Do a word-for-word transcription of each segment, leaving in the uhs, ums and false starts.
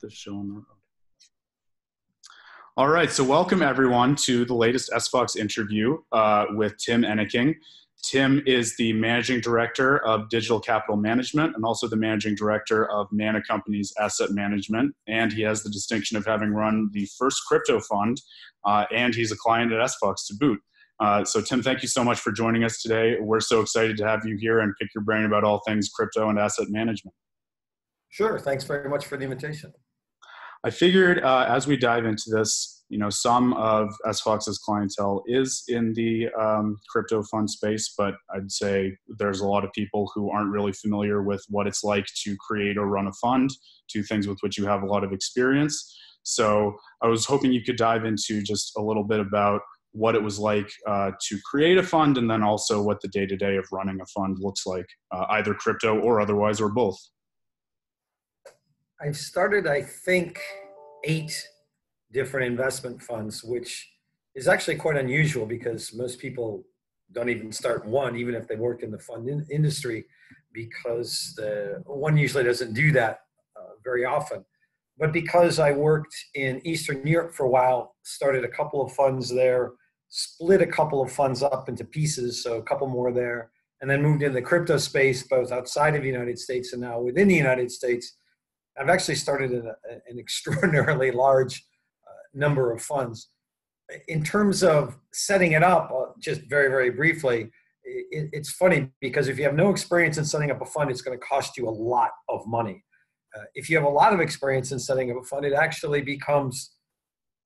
the shown road. All right, so welcome everyone to the latest S F O X interview uh, with Tim Enneking. Tim is the Managing Director of Digital Capital Management and also the Managing Director of Nana Company's Asset Management. And he has the distinction of having run the first crypto fund, uh, and he's a client at S F O X to boot. Uh, so Tim, thank you so much for joining us today. We're so excited to have you here and pick your brain about all things crypto and asset management. Sure, thanks very much for the invitation. I figured uh, as we dive into this, you know, some of S F O X's clientele is in the um, crypto fund space, but I'd say there's a lot of people who aren't really familiar with what it's like to create or run a fund, two things with which you have a lot of experience. So I was hoping you could dive into just a little bit about what it was like uh, to create a fund, and then also what the day-to-day of running a fund looks like, uh, either crypto or otherwise, or both. I've started, I think, eight different investment funds, which is actually quite unusual because most people don't even start one, even if they work in the fund in industry, because the one usually doesn't do that uh, very often. But because I worked in Eastern Europe for a while, started a couple of funds there, split a couple of funds up into pieces, so a couple more there, and then moved into the crypto space, both outside of the United States and now within the United States. I've actually started an, an extraordinarily large uh, number of funds. In terms of setting it up, uh, just very, very briefly, it, it's funny because if you have no experience in setting up a fund, it's going to cost you a lot of money. Uh, if you have a lot of experience in setting up a fund, it actually becomes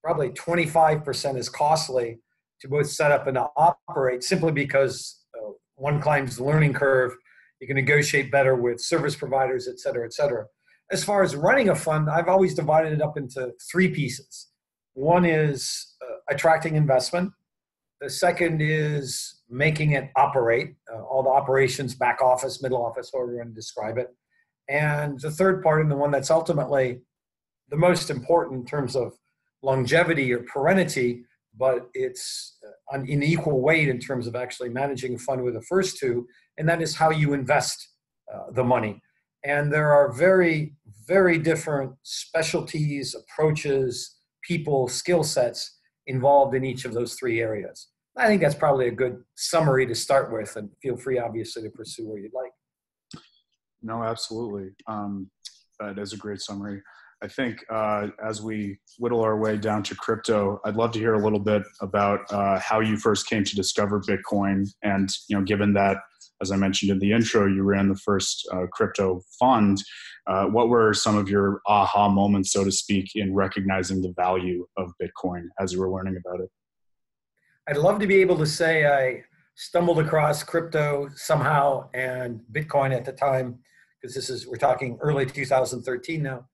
probably twenty-five percent as costly to both set up and to operate, simply because uh, one climbs the learning curve, you can negotiate better with service providers, et cetera, et cetera. As far as running a fund, I've always divided it up into three pieces. One is uh, attracting investment. The second is making it operate, uh, all the operations, back office, middle office, however you want to describe it. And the third part, and the one that's ultimately the most important in terms of longevity or perennity, but it's an unequal weight in terms of actually managing a fund with the first two, and that is how you invest uh, the money. And there are very, very different specialties, approaches, people, skill sets involved in each of those three areas. I think that's probably a good summary to start with, and feel free, obviously, to pursue where you'd like. No, absolutely. Um, that is a great summary. I think uh, as we whittle our way down to crypto, I'd love to hear a little bit about uh, how you first came to discover Bitcoin. And, you know, given that, as I mentioned in the intro, you ran the first uh, crypto fund, uh, what were some of your aha moments, so to speak, in recognizing the value of Bitcoin as you were learning about it? I'd love to be able to say I stumbled across crypto somehow and Bitcoin at the time, because this is, we're talking early two thousand thirteen now,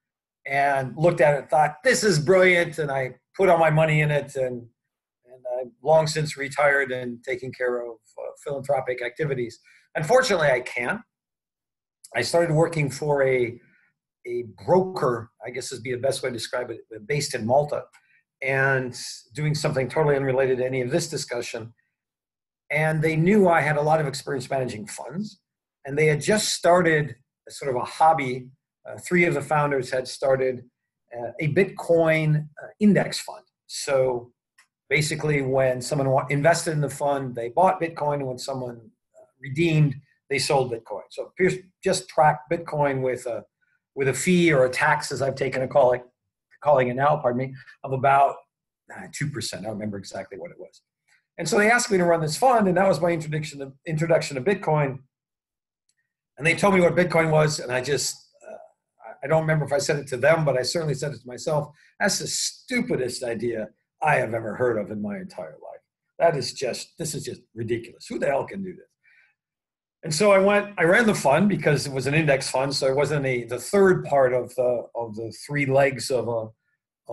and looked at it and thought, this is brilliant, and I put all my money in it, and, and I've long since retired and taken care of uh, philanthropic activities. Unfortunately, I can't. I started working for a, a broker, I guess would be the best way to describe it, based in Malta, and doing something totally unrelated to any of this discussion. And they knew I had a lot of experience managing funds, and they had just started a sort of a hobby. Uh, three of the founders had started uh, a Bitcoin uh, index fund. So basically when someone invested in the fund, they bought Bitcoin, and when someone uh, redeemed, they sold Bitcoin. So just track Bitcoin with a, with a fee or a tax, as I've taken a call, like, calling it now, pardon me, of about uh, two percent. I don't remember exactly what it was. And so they asked me to run this fund, and that was my introduction to, introduction to Bitcoin. And they told me what Bitcoin was, and I just, uh, I don't remember if I said it to them, but I certainly said it to myself. That's the stupidest idea I have ever heard of in my entire life. That is just, this is just ridiculous. Who the hell can do this? And so I went, I ran the fund because it was an index fund, so it wasn't a, the third part of the, of the three legs of a,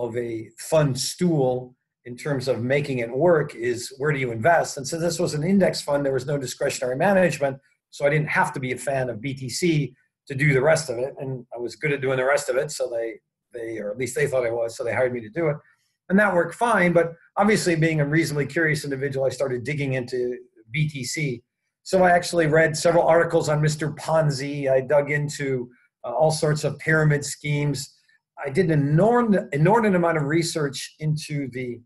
of a fund stool. In terms of making it work is where do you invest? And so this was an index fund. There was no discretionary management. So I didn't have to be a fan of B T C to do the rest of it. And I was good at doing the rest of it. So they, they, or at least they thought I was, so they hired me to do it. And that worked fine. But obviously being a reasonably curious individual, I started digging into B T C. So I actually read several articles on Mister Ponzi. I dug into uh, all sorts of pyramid schemes. I did an inordinate, inordinate amount of research into the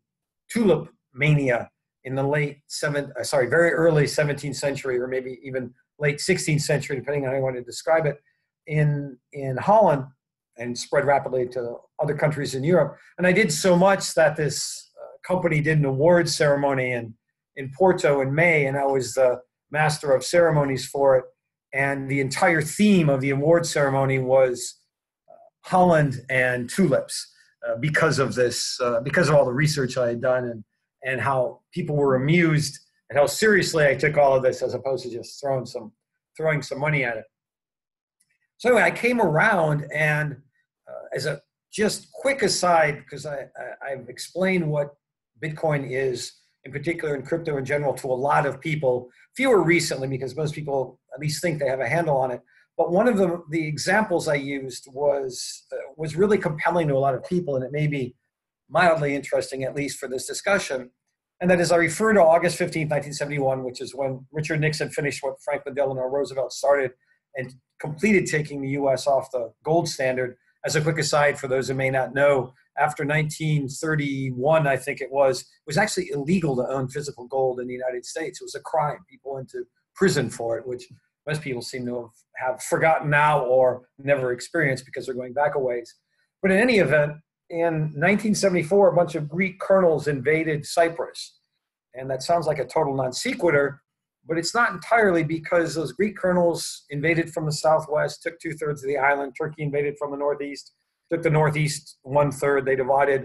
tulip mania in the late seventh, uh, sorry, very early seventeenth century, or maybe even late sixteenth century, depending on how you want to describe it, in in Holland, and spread rapidly to other countries in Europe. And I did so much that this uh, company did an award ceremony in in Porto in May, and I was the master of ceremonies for it. And the entire theme of the award ceremony was uh, Holland and tulips, uh, because of this, uh, because of all the research I had done, and and how people were amused and how seriously I took all of this, as opposed to just throwing some throwing some money at it. So anyway, I came around, and uh, as a just quick aside, because I, I, I've explained what Bitcoin is, in particular in crypto in general, to a lot of people, fewer recently because most people at least think they have a handle on it. But one of the, the examples I used was, uh, was really compelling to a lot of people, and it may be mildly interesting, at least for this discussion. And that is, I refer to August fifteenth, nineteen seventy-one, which is when Richard Nixon finished what Franklin Delano Roosevelt started and completed taking the U S off the gold standard. As a quick aside, for those who may not know, after nineteen thirty-one, I think it was, it was actually illegal to own physical gold in the United States. It was a crime. People went to prison for it, which most people seem to have, have forgotten now or never experienced because they're going back a ways. But in any event, in nineteen seventy-four, a bunch of Greek colonists invaded Cyprus. And that sounds like a total non sequitur, but it's not entirely, because those Greek colonists invaded from the southwest, took two-thirds of the island. Turkey invaded from the northeast, took the northeast one-third. They divided,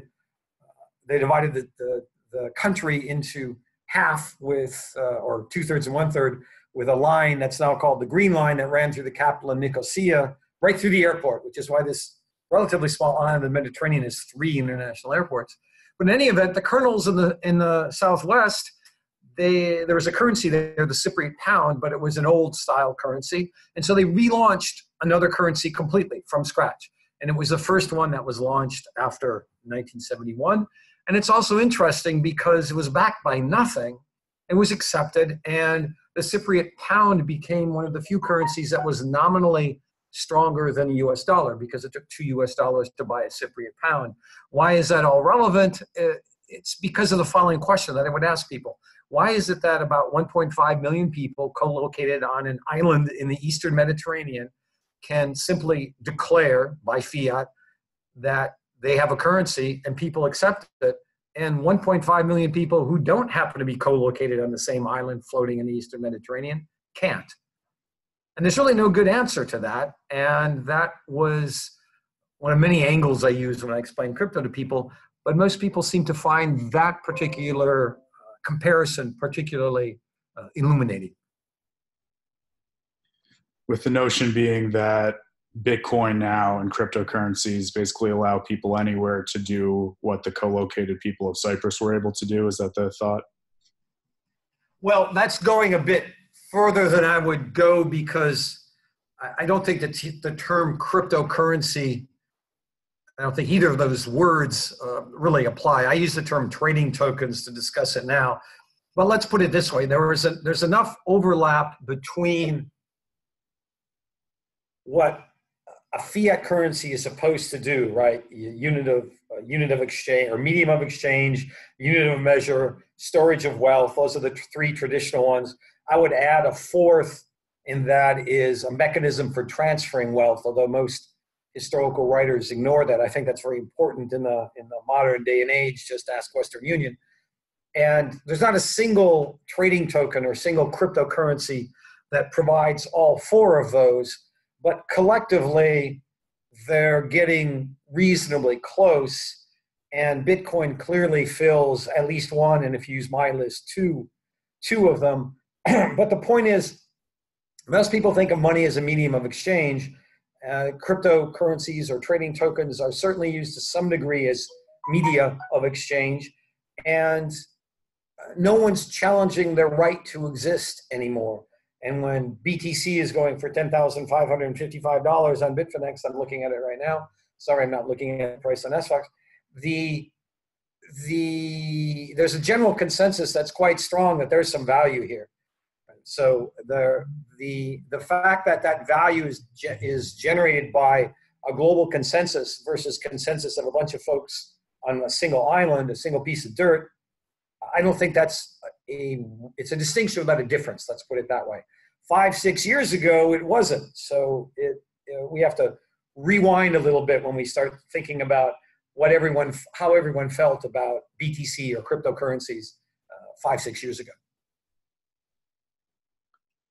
uh, they divided the, the, the country into half with, uh, or two-thirds and one-third, with a line that's now called the Green Line that ran through the capital of Nicosia, right through the airport, which is why this relatively small island of the Mediterranean has three international airports. But in any event, the colonists in the, in the southwest, They, there was a currency there, the Cypriot pound, but it was an old-style currency. And so they relaunched another currency completely from scratch. And it was the first one that was launched after nineteen seventy-one. And it's also interesting because it was backed by nothing. It was accepted, and the Cypriot pound became one of the few currencies that was nominally stronger than the U S dollar, because it took two U S dollars to buy a Cypriot pound. Why is that all relevant? It's because of the following question that I would ask people. Why is it that about one point five million people co-located on an island in the Eastern Mediterranean can simply declare by fiat that they have a currency and people accept it, and one point five million people who don't happen to be co-located on the same island floating in the Eastern Mediterranean can't? And there's really no good answer to that. And that was one of many angles I used when I explained crypto to people, but most people seem to find that particular comparison particularly uh, illuminating. With the notion being that Bitcoin now and cryptocurrencies basically allow people anywhere to do what the co-located people of Cyprus were able to do. Is that the thought? Well, that's going a bit further than I would go, because I don't think that the term cryptocurrency, I don't think either of those words uh, really apply. I use the term trading tokens to discuss it now. But let's put it this way. There was a, there's enough overlap between what a fiat currency is supposed to do, right? Unit of, uh, unit of exchange, or medium of exchange, unit of measure, storage of wealth. Those are the three traditional ones. I would add a fourth, and that is a mechanism for transferring wealth, although most historical writers ignore that. I think that's very important in the, in the modern day and age. Just ask Western Union. And there's not a single trading token or single cryptocurrency that provides all four of those, but collectively they're getting reasonably close, and Bitcoin clearly fills at least one, and if you use my list, two, two of them. But the point is, most people think of money as a medium of exchange. Uh, cryptocurrencies or trading tokens are certainly used to some degree as media of exchange, and no one's challenging their right to exist anymore. And when B T C is going for ten thousand five hundred fifty-five dollars on Bitfinex, I'm looking at it right now. Sorry, I'm not looking at the price on S F O X. The, the, there's a general consensus that's quite strong that there's some value here. So the the the fact that that value is ge is generated by a global consensus versus consensus of a bunch of folks on a single island, a single piece of dirt, I don't think that's a, it's a distinction without a difference. Let's put it that way. Five, six years ago, it wasn't. So it, you know, we have to rewind a little bit when we start thinking about what everyone, how everyone felt about B T C or cryptocurrencies uh, five, six years ago.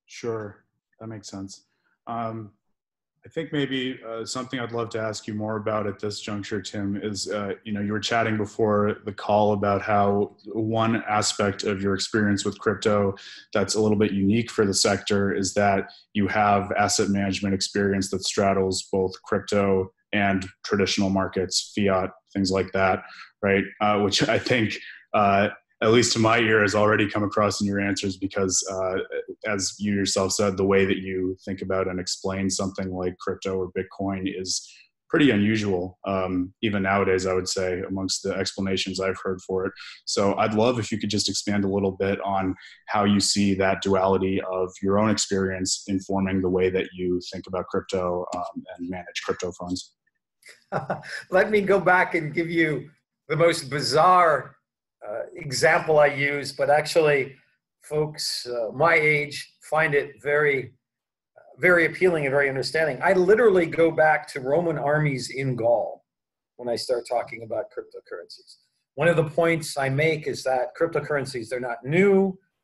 Sure, that makes sense. Um, I think maybe uh, something I'd love to ask you more about at this juncture, Tim, is, uh, you know, you were chatting before the call about how one aspect of your experience with crypto that's a little bit unique for the sector is that you have asset management experience that straddles both crypto and traditional markets, fiat, things like that, right? Uh, which I think, uh, at least to my ear, has already come across in your answers because, uh, as you yourself said, the way that you think about and explain something like crypto or Bitcoin is pretty unusual, um, even nowadays, I would say, amongst the explanations I've heard for it. So I'd love if you could just expand a little bit on how you see that duality of your own experience informing the way that you think about crypto um, and manage crypto funds. Let me go back and give you the most bizarre Uh, example I use, but actually folks uh, my age find it very, uh, very appealing and very understanding. I literally go back to Roman armies in Gaul when I start talking about cryptocurrencies. One of the points I make is that cryptocurrencies, they're not new,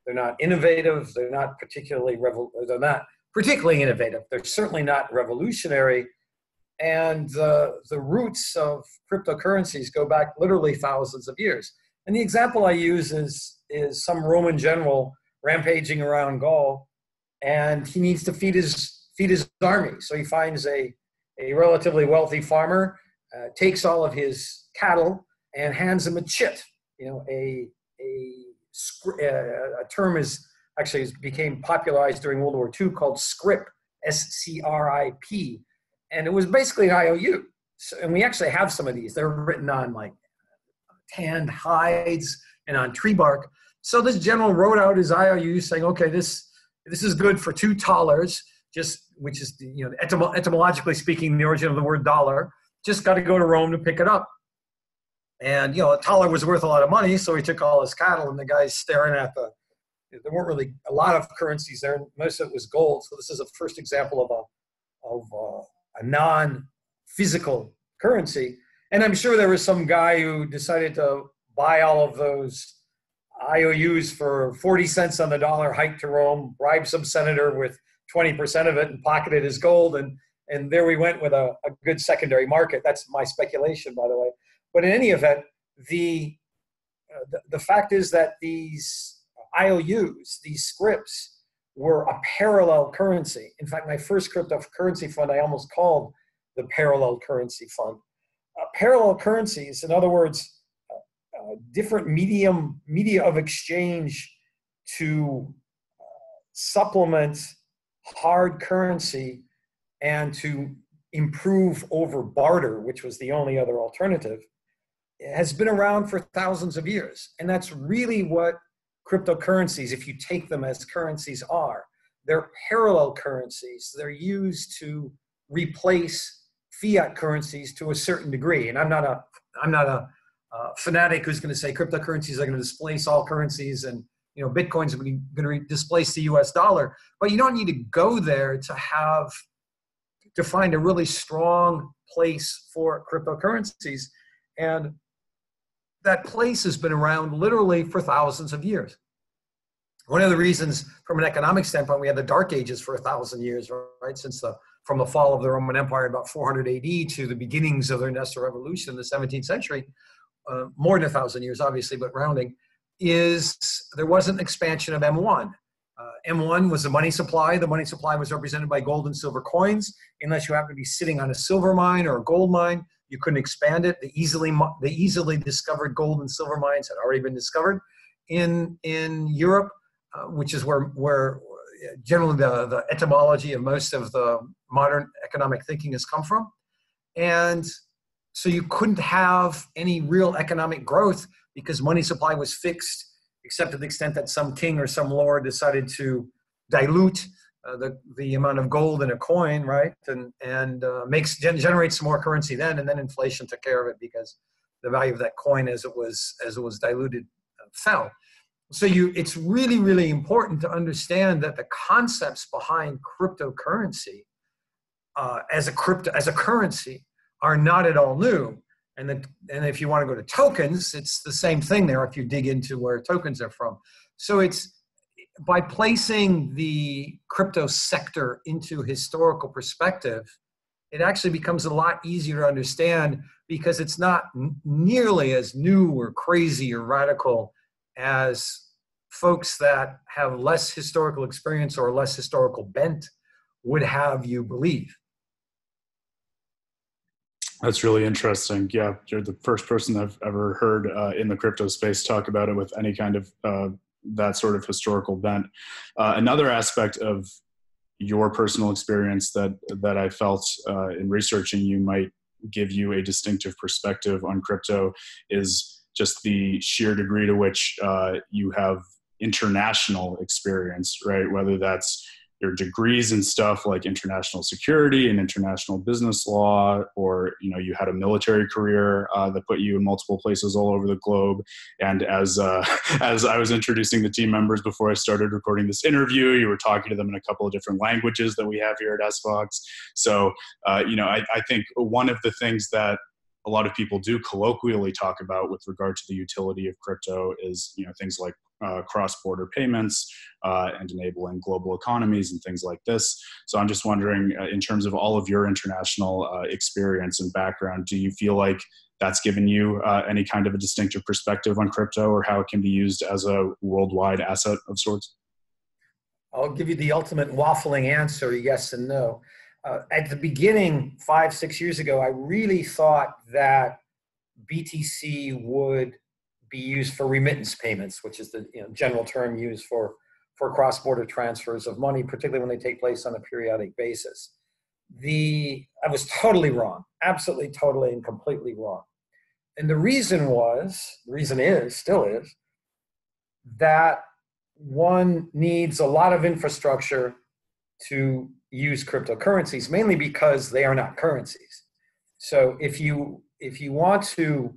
they're not innovative, they're not particularly, revol they're not particularly innovative, they're certainly not revolutionary, and uh, the roots of cryptocurrencies go back literally thousands of years. And the example I use is, is some Roman general rampaging around Gaul, and he needs to feed his, feed his army. So he finds a, a relatively wealthy farmer, uh, takes all of his cattle, and hands him a chit. You know, a, a, a term is actually became popularized during World War Two called scrip, S C R I P. And it was basically an I O U. So, and we actually have some of these. They're written on like tanned hides and on tree bark. So this general wrote out his I O U saying, okay, this, this is good for two dollars, just, which is, you know, etym etymologically speaking, the origin of the word dollar, just got to go to Rome to pick it up. And, you know, a dollar was worth a lot of money. So he took all his cattle, and the guy's staring at the, there weren't really a lot of currencies there. Most of it was gold. So this is a first example of a, of a, a non-physical currency. And I'm sure there was some guy who decided to buy all of those I O Us for forty cents on the dollar, hike to Rome, bribe some senator with twenty percent of it, and pocketed his gold. And, and there we went with a, a good secondary market. That's my speculation, by the way. But in any event, the, uh, the, the fact is that these I O Us, these scrips, were a parallel currency. In fact, my first cryptocurrency fund, I almost called the Parallel Currency Fund. Uh, parallel currencies, in other words, uh, uh, different medium media of exchange to uh, supplement hard currency and to improve over barter, which was the only other alternative, has been around for thousands of years. And that's really what cryptocurrencies, if you take them as currencies, are. They're parallel currencies. They're used to replace fiat currencies to a certain degree. And I'm not a, I'm not a uh, fanatic who's going to say cryptocurrencies are going to displace all currencies and, you know, Bitcoin's going to displace the U S dollar. But you don't need to go there to have, to find a really strong place for cryptocurrencies. And that place has been around literally for thousands of years. One of the reasons from an economic standpoint, we had the Dark Ages for a thousand years, right? Since the from the fall of the Roman Empire about four hundred A D to the beginnings of the Industrial Revolution in the seventeenth century, uh, more than a thousand years, obviously, but rounding, is there was an expansion of M one. Uh, M one was the money supply. The money supply was represented by gold and silver coins. Unless you happen to be sitting on a silver mine or a gold mine, you couldn't expand it. The easily, the easily discovered gold and silver mines had already been discovered in, in Europe, uh, which is where, where generally the, the etymology of most of the modern economic thinking has come from. And so you couldn't have any real economic growth because money supply was fixed, except to the extent that some king or some lord decided to dilute uh, the the amount of gold in a coin, right? And and uh, makes gen generates some more currency then, and then inflation took care of it because the value of that coin, as it was as it was diluted, uh, fell. So you, it's really really important to understand that the concepts behind cryptocurrency uh, as a crypto as a currency are not at all new. And then, and if you want to go to tokens, it's the same thing there if you dig into where tokens are from. So it's by placing the crypto sector into historical perspective, it actually becomes a lot easier to understand because it's not nearly as new or crazy or radical as folks that have less historical experience or less historical bent would have you believe. That's really interesting. Yeah, you're the first person I've ever heard uh, in the crypto space talk about it with any kind of uh, that sort of historical bent. Uh, another aspect of your personal experience that that I felt uh, in researching you might give you a distinctive perspective on crypto is just the sheer degree to which uh, you have international experience, right? Whether that's your degrees and stuff like international security and international business law, or you know, you had a military career uh, that put you in multiple places all over the globe. And as uh, as I was introducing the team members before I started recording this interview, you were talking to them in a couple of different languages that we have here at S F O X. So uh, you know, I, I think one of the things that a lot of people do colloquially talk about with regard to the utility of crypto is, you know, things like uh, cross-border payments uh, and enabling global economies and things like this. So I'm just wondering, uh, in terms of all of your international uh, experience and background, do you feel like that's given you uh, any kind of a distinctive perspective on crypto or how it can be used as a worldwide asset of sorts? I'll give you the ultimate waffling answer, yes and no. Uh, at the beginning, five, six years ago, I really thought that B T C would be used for remittance payments, which is the you know, general term used for, for cross-border transfers of money, particularly when they take place on a periodic basis. The, I was totally wrong, absolutely, totally, and completely wrong. And the reason was, the reason is, still is, that one needs a lot of infrastructure to use cryptocurrencies, mainly because they are not currencies. So if you, if you want to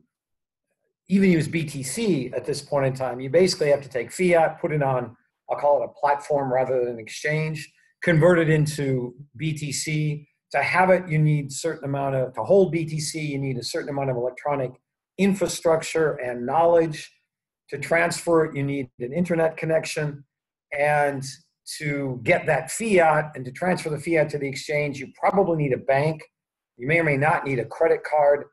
even use B T C at this point in time, you basically have to take fiat, put it on, I'll call it a platform rather than an exchange, convert it into B T C. To have it, you need a certain amount of, to hold B T C, you need a certain amount of electronic infrastructure and knowledge. To transfer it, you need an internet connection. And to get that fiat and to transfer the fiat to the exchange, you probably need a bank. You may or may not need a credit card.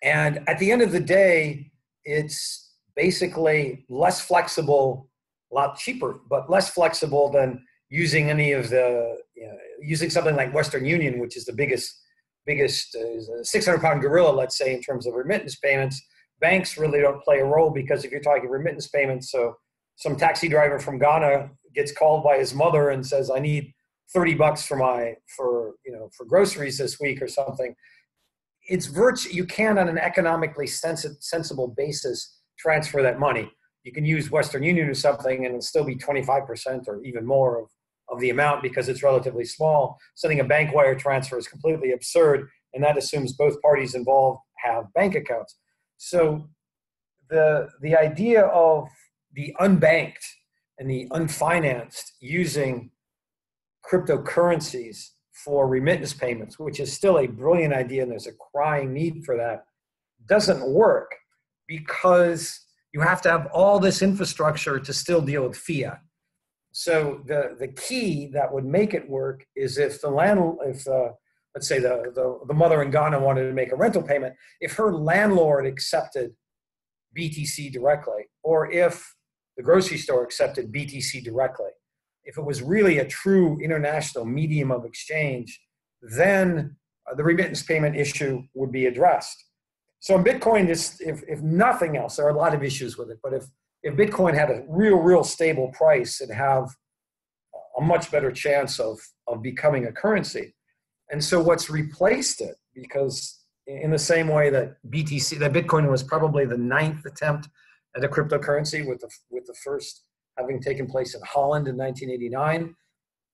And at the end of the day, it's basically less flexible, a lot cheaper, but less flexible than using any of the, you know, using something like Western Union, which is the biggest, biggest uh, six hundred pound gorilla, let's say, in terms of remittance payments. Banks really don't play a role because if you're talking remittance payments, so some taxi driver from Ghana gets called by his mother and says, I need thirty bucks for my, for, you know, for groceries this week or something. It's virtu- you can, on an economically sensi- sensible basis, transfer that money. You can use Western Union or something and it'll still be twenty-five percent or even more of, of the amount because it's relatively small. Sending a bank wire transfer is completely absurd. And that assumes both parties involved have bank accounts. So the, the idea of the unbanked and the unfinanced using cryptocurrencies for remittance payments, which is still a brilliant idea and there's a crying need for that, doesn't work because you have to have all this infrastructure to still deal with fiat. So the, the key that would make it work is if the landlord, if uh, let's say the, the, the mother in Ghana wanted to make a rental payment, if her landlord accepted B T C directly, or if the grocery store accepted B T C directly. If it was really a true international medium of exchange, then the remittance payment issue would be addressed. So in Bitcoin, this, if, if nothing else, there are a lot of issues with it, but if, if Bitcoin had a real, real stable price, it'd have a much better chance of, of becoming a currency. And so what's replaced it, because in the same way that B T C, that Bitcoin was probably the ninth attempt at a cryptocurrency, with the, with the first having taken place in Holland in nineteen eighty-nine.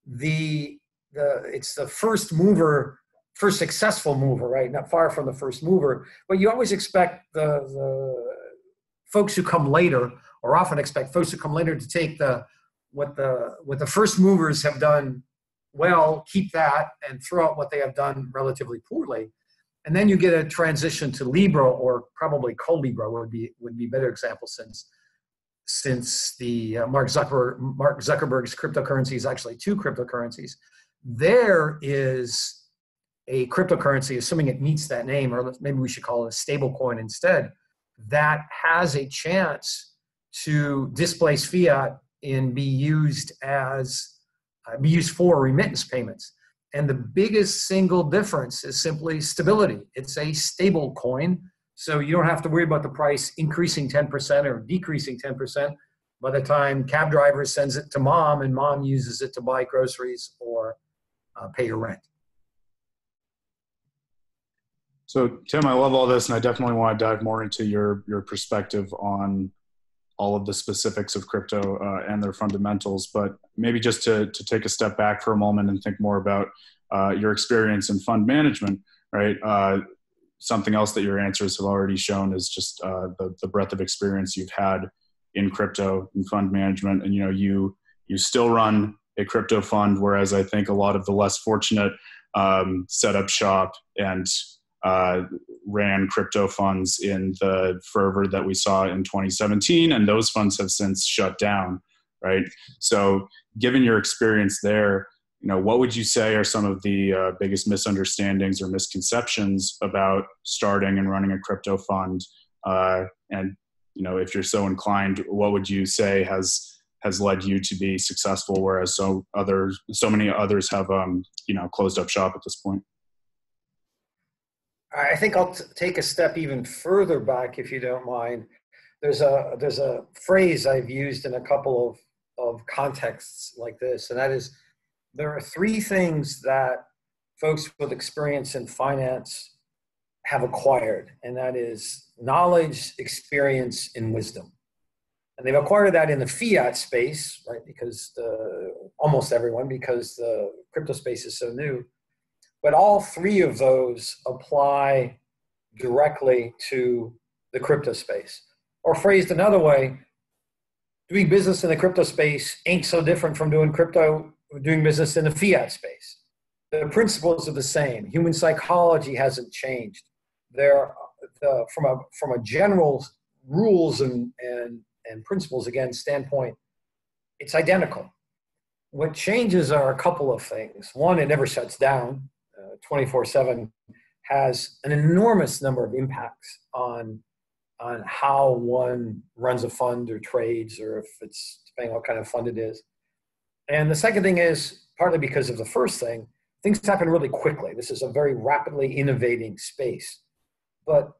the, the it's the first mover, first successful mover, right? Not far from the first mover, but you always expect the, the folks who come later, or often expect folks who come later to take the what the what the first movers have done well, keep that, and throw out what they have done relatively poorly. And then you get a transition to Libra, or probably co-Libra would be would be a better example, since since the uh, Mark Zuckerberg, Mark Zuckerberg's cryptocurrency is actually two cryptocurrencies. There is a cryptocurrency, assuming it meets that name, or maybe we should call it a stable coin instead, that has a chance to displace fiat and be used as uh, be used for remittance payments. And the biggest single difference is simply stability. It's a stable coin, so you don't have to worry about the price increasing ten percent or decreasing ten percent by the time cab driver sends it to mom and mom uses it to buy groceries or uh, pay your rent. So Tim, I love all this, and I definitely want to dive more into your, your perspective on all of the specifics of crypto uh, and their fundamentals, but maybe just to, to take a step back for a moment and think more about uh, your experience in fund management, right? Uh, something else that your answers have already shown is just uh, the, the breadth of experience you've had in crypto and fund management. And, you know, you, you still run a crypto fund, whereas I think a lot of the less fortunate um, set up shop and uh, ran crypto funds in the fervor that we saw in twenty seventeen, and those funds have since shut down, right? So given your experience there, you know, what would you say are some of the uh, biggest misunderstandings or misconceptions about starting and running a crypto fund? Uh, and, you know, if you're so inclined, what would you say has has led you to be successful, whereas so others, so many others have, um, you know, closed up shop at this point? I think I'll t take a step even further back, if you don't mind. There's a, there's a phrase I've used in a couple of, of contexts like this, and that is, there are three things that folks with experience in finance have acquired, and that is knowledge, experience, and wisdom. And they've acquired that in the fiat space, right, because the, almost everyone, because the crypto space is so new. But all three of those apply directly to the crypto space. Or phrased another way, doing business in the crypto space ain't so different from doing crypto, doing business in the fiat space. The principles are the same. Human psychology hasn't changed. There, the, from a from a general rules and and and principles again standpoint, it's identical. What changes are a couple of things. One, it never shuts down. twenty-four seven has an enormous number of impacts on, on how one runs a fund or trades, or if it's depending on what kind of fund it is. And the second thing is, partly because of the first thing, things happen really quickly. This is a very rapidly innovating space. But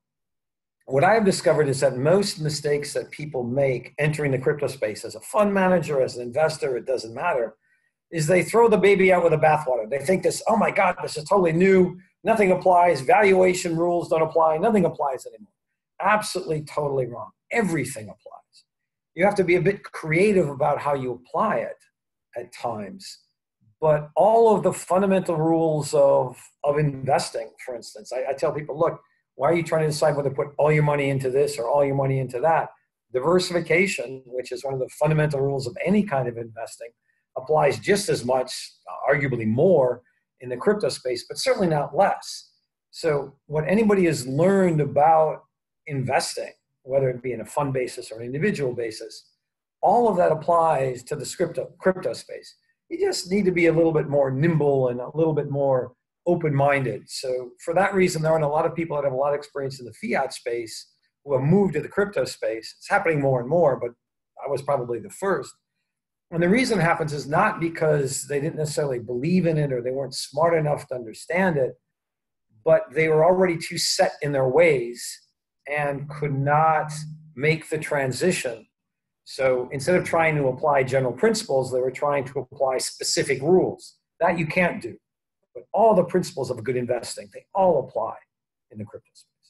what I have discovered is that most mistakes that people make entering the crypto space as a fund manager, as an investor, it doesn't matter, is they throw the baby out with the bathwater. They think this, oh my God, this is totally new. Nothing applies. Valuation rules don't apply. Nothing applies anymore. Absolutely, totally wrong. Everything applies. You have to be a bit creative about how you apply it at times. But all of the fundamental rules of, of investing, for instance, I, I tell people, look, why are you trying to decide whether to put all your money into this or all your money into that? Diversification, which is one of the fundamental rules of any kind of investing, applies just as much, arguably more, in the crypto space, but certainly not less. So what anybody has learned about investing, whether it be in a fund basis or an individual basis, all of that applies to the crypto, crypto space. You just need to be a little bit more nimble and a little bit more open-minded. So for that reason, there aren't a lot of people that have a lot of experience in the fiat space who have moved to the crypto space. It's happening more and more, but I was probably the first. And the reason it happens is not because they didn't necessarily believe in it or they weren't smart enough to understand it, but they were already too set in their ways and could not make the transition. So instead of trying to apply general principles, they were trying to apply specific rules. That you can't do. But all the principles of good investing, they all apply in the crypto space.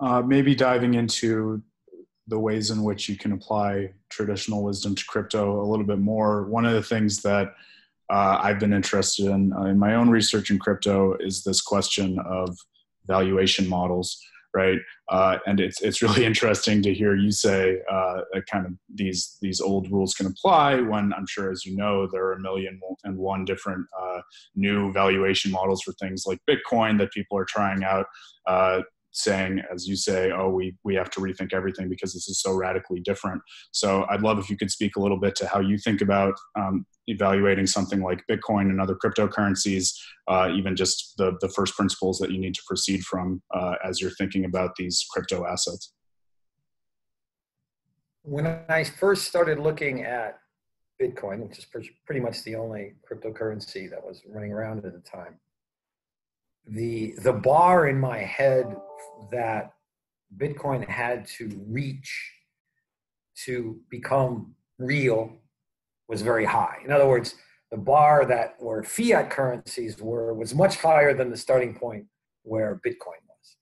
Uh, maybe diving into the ways in which you can apply traditional wisdom to crypto a little bit more. One of the things that uh, I've been interested in uh, in my own research in crypto is this question of valuation models, right? Uh, and it's it's really interesting to hear you say uh, that kind of these these old rules can apply when, I'm sure as you know, there are a million and one different uh, new valuation models for things like Bitcoin that people are trying out, uh, saying, as you say, oh, we, we have to rethink everything because this is so radically different. So I'd love if you could speak a little bit to how you think about um, evaluating something like Bitcoin and other cryptocurrencies, uh, even just the, the first principles that you need to proceed from uh, as you're thinking about these crypto assets. When I first started looking at Bitcoin, which is pretty much the only cryptocurrency that was running around at the time, the the bar in my head that Bitcoin had to reach to become real was very high. In other words, the bar that where fiat currencies were was much higher than the starting point where Bitcoin was.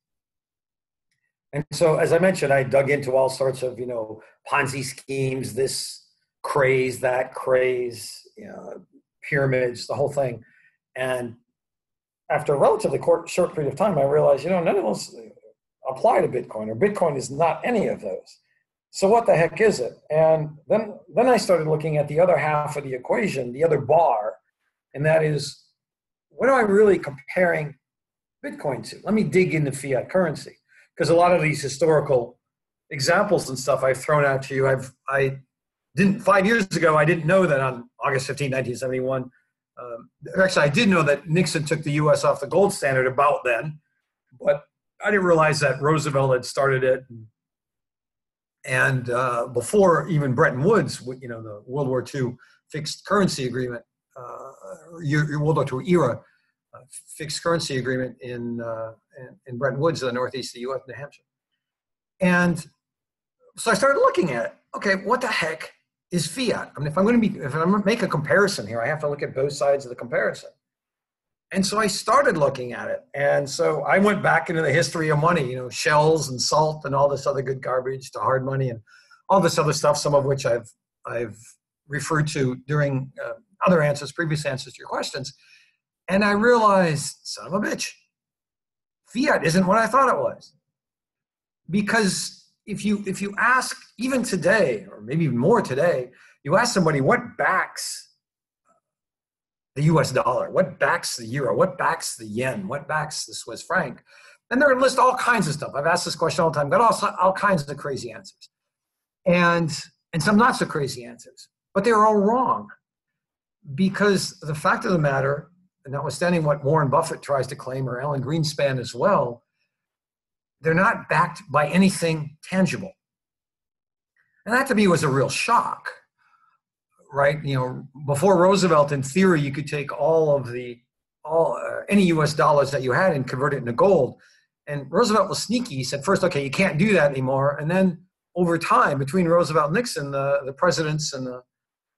And so, as I mentioned, I dug into all sorts of, you know, Ponzi schemes, this craze, that craze, you know, pyramids, the whole thing. And after a relatively short, short period of time, I realized, you know, none of those apply to Bitcoin, or Bitcoin is not any of those. So what the heck is it? And then, then I started looking at the other half of the equation, the other bar, and that is, what am I really comparing Bitcoin to? Let me dig into fiat currency, because a lot of these historical examples and stuff I've thrown out to you, I've, I didn't, five years ago, I didn't know that on August fifteenth, nineteen seventy-one, Um, actually, I did know that Nixon took the U S off the gold standard about then, but I didn't realize that Roosevelt had started it. And uh, before even Bretton Woods, you know, the World War Two fixed currency agreement, uh, World War Two era uh, fixed currency agreement in, uh, in, in Bretton Woods, in the northeast of the U S, New Hampshire. And so I started looking at it. Okay, what the heck is fiat? I mean, if I'm going to be, if I'm going to make a comparison here, I have to look at both sides of the comparison. And so I started looking at it. And so I went back into the history of money, you know, shells and salt and all this other good garbage to hard money and all this other stuff, some of which I've, I've referred to during uh, other answers, previous answers to your questions. And I realized, son of a bitch, fiat isn't what I thought it was. Because If you, if you ask even today, or maybe even more today, you ask somebody what backs the U S dollar, what backs the euro, what backs the yen, what backs the Swiss franc, and they're going to list all kinds of stuff. I've asked this question all the time, got all, all kinds of crazy answers, and, and some not so crazy answers, but they're all wrong, because the fact of the matter, and notwithstanding what Warren Buffett tries to claim, or Alan Greenspan as well, they're not backed by anything tangible. And that to me was a real shock, right? You know, before Roosevelt, in theory, you could take all of the, all uh, any U S dollars that you had and convert it into gold. And Roosevelt was sneaky. He said, first, okay, you can't do that anymore. And then over time, between Roosevelt and Nixon, the, the presidents and the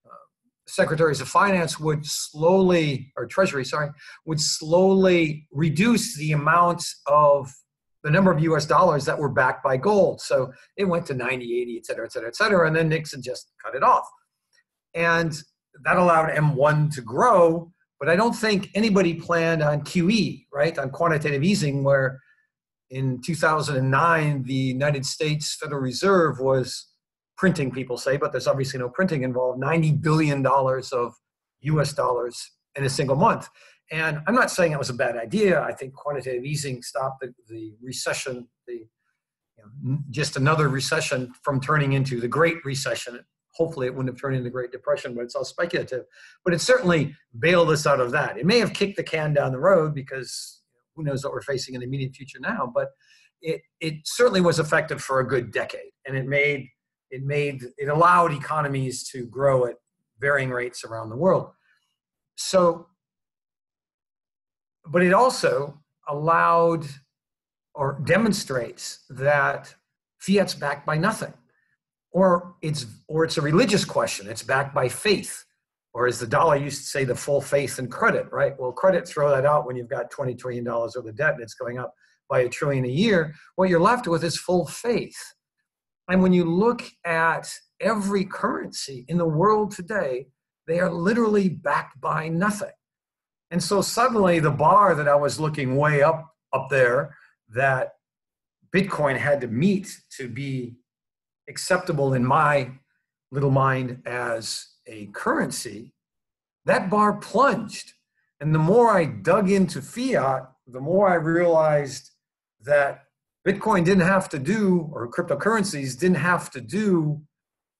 uh, secretaries of finance would slowly, or treasury, sorry, would slowly reduce the amount of the number of U S dollars that were backed by gold. So it went to ninety, eighty, et cetera, et cetera, et cetera. And then Nixon just cut it off. And that allowed M one to grow, but I don't think anybody planned on Q E, right? On quantitative easing, where in two thousand nine, the United States Federal Reserve was printing, people say, but there's obviously no printing involved, ninety billion dollars of U S dollars in a single month. And I'm not saying that was a bad idea. I think quantitative easing stopped the, the recession, the, you know, just another recession from turning into the Great Recession. Hopefully it wouldn't have turned into the Great Depression, but it's all speculative. But it certainly bailed us out of that. It may have kicked the can down the road, because who knows what we're facing in the immediate future now, but it, it certainly was effective for a good decade. And it made, it made, it allowed economies to grow at varying rates around the world. So, but it also allowed, or demonstrates, that fiat's backed by nothing, or it's, or it's a religious question. It's backed by faith, or as the dollar used to say, the full faith and credit, right? Well, credit, throw that out when you've got twenty trillion dollars worth of debt and it's going up by a trillion a year. What you're left with is full faith. And when you look at every currency in the world today, they are literally backed by nothing. And so suddenly the bar that I was looking way up, up there that Bitcoin had to meet to be acceptable in my little mind as a currency, that bar plunged. And the more I dug into fiat, the more I realized that Bitcoin didn't have to do, or cryptocurrencies didn't have to do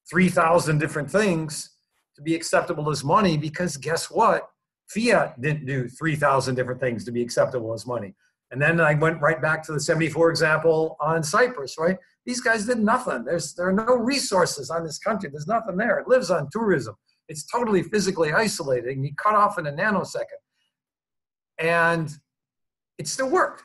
three thousand different things to be acceptable as money, because guess what? Fiat didn't do three thousand different things to be acceptable as money. And then I went right back to the seventy-four example on Cyprus, right? These guys did nothing. There's, there are no resources on this country. There's nothing there. It lives on tourism. It's totally physically isolated and you cut off in a nanosecond. And it still worked.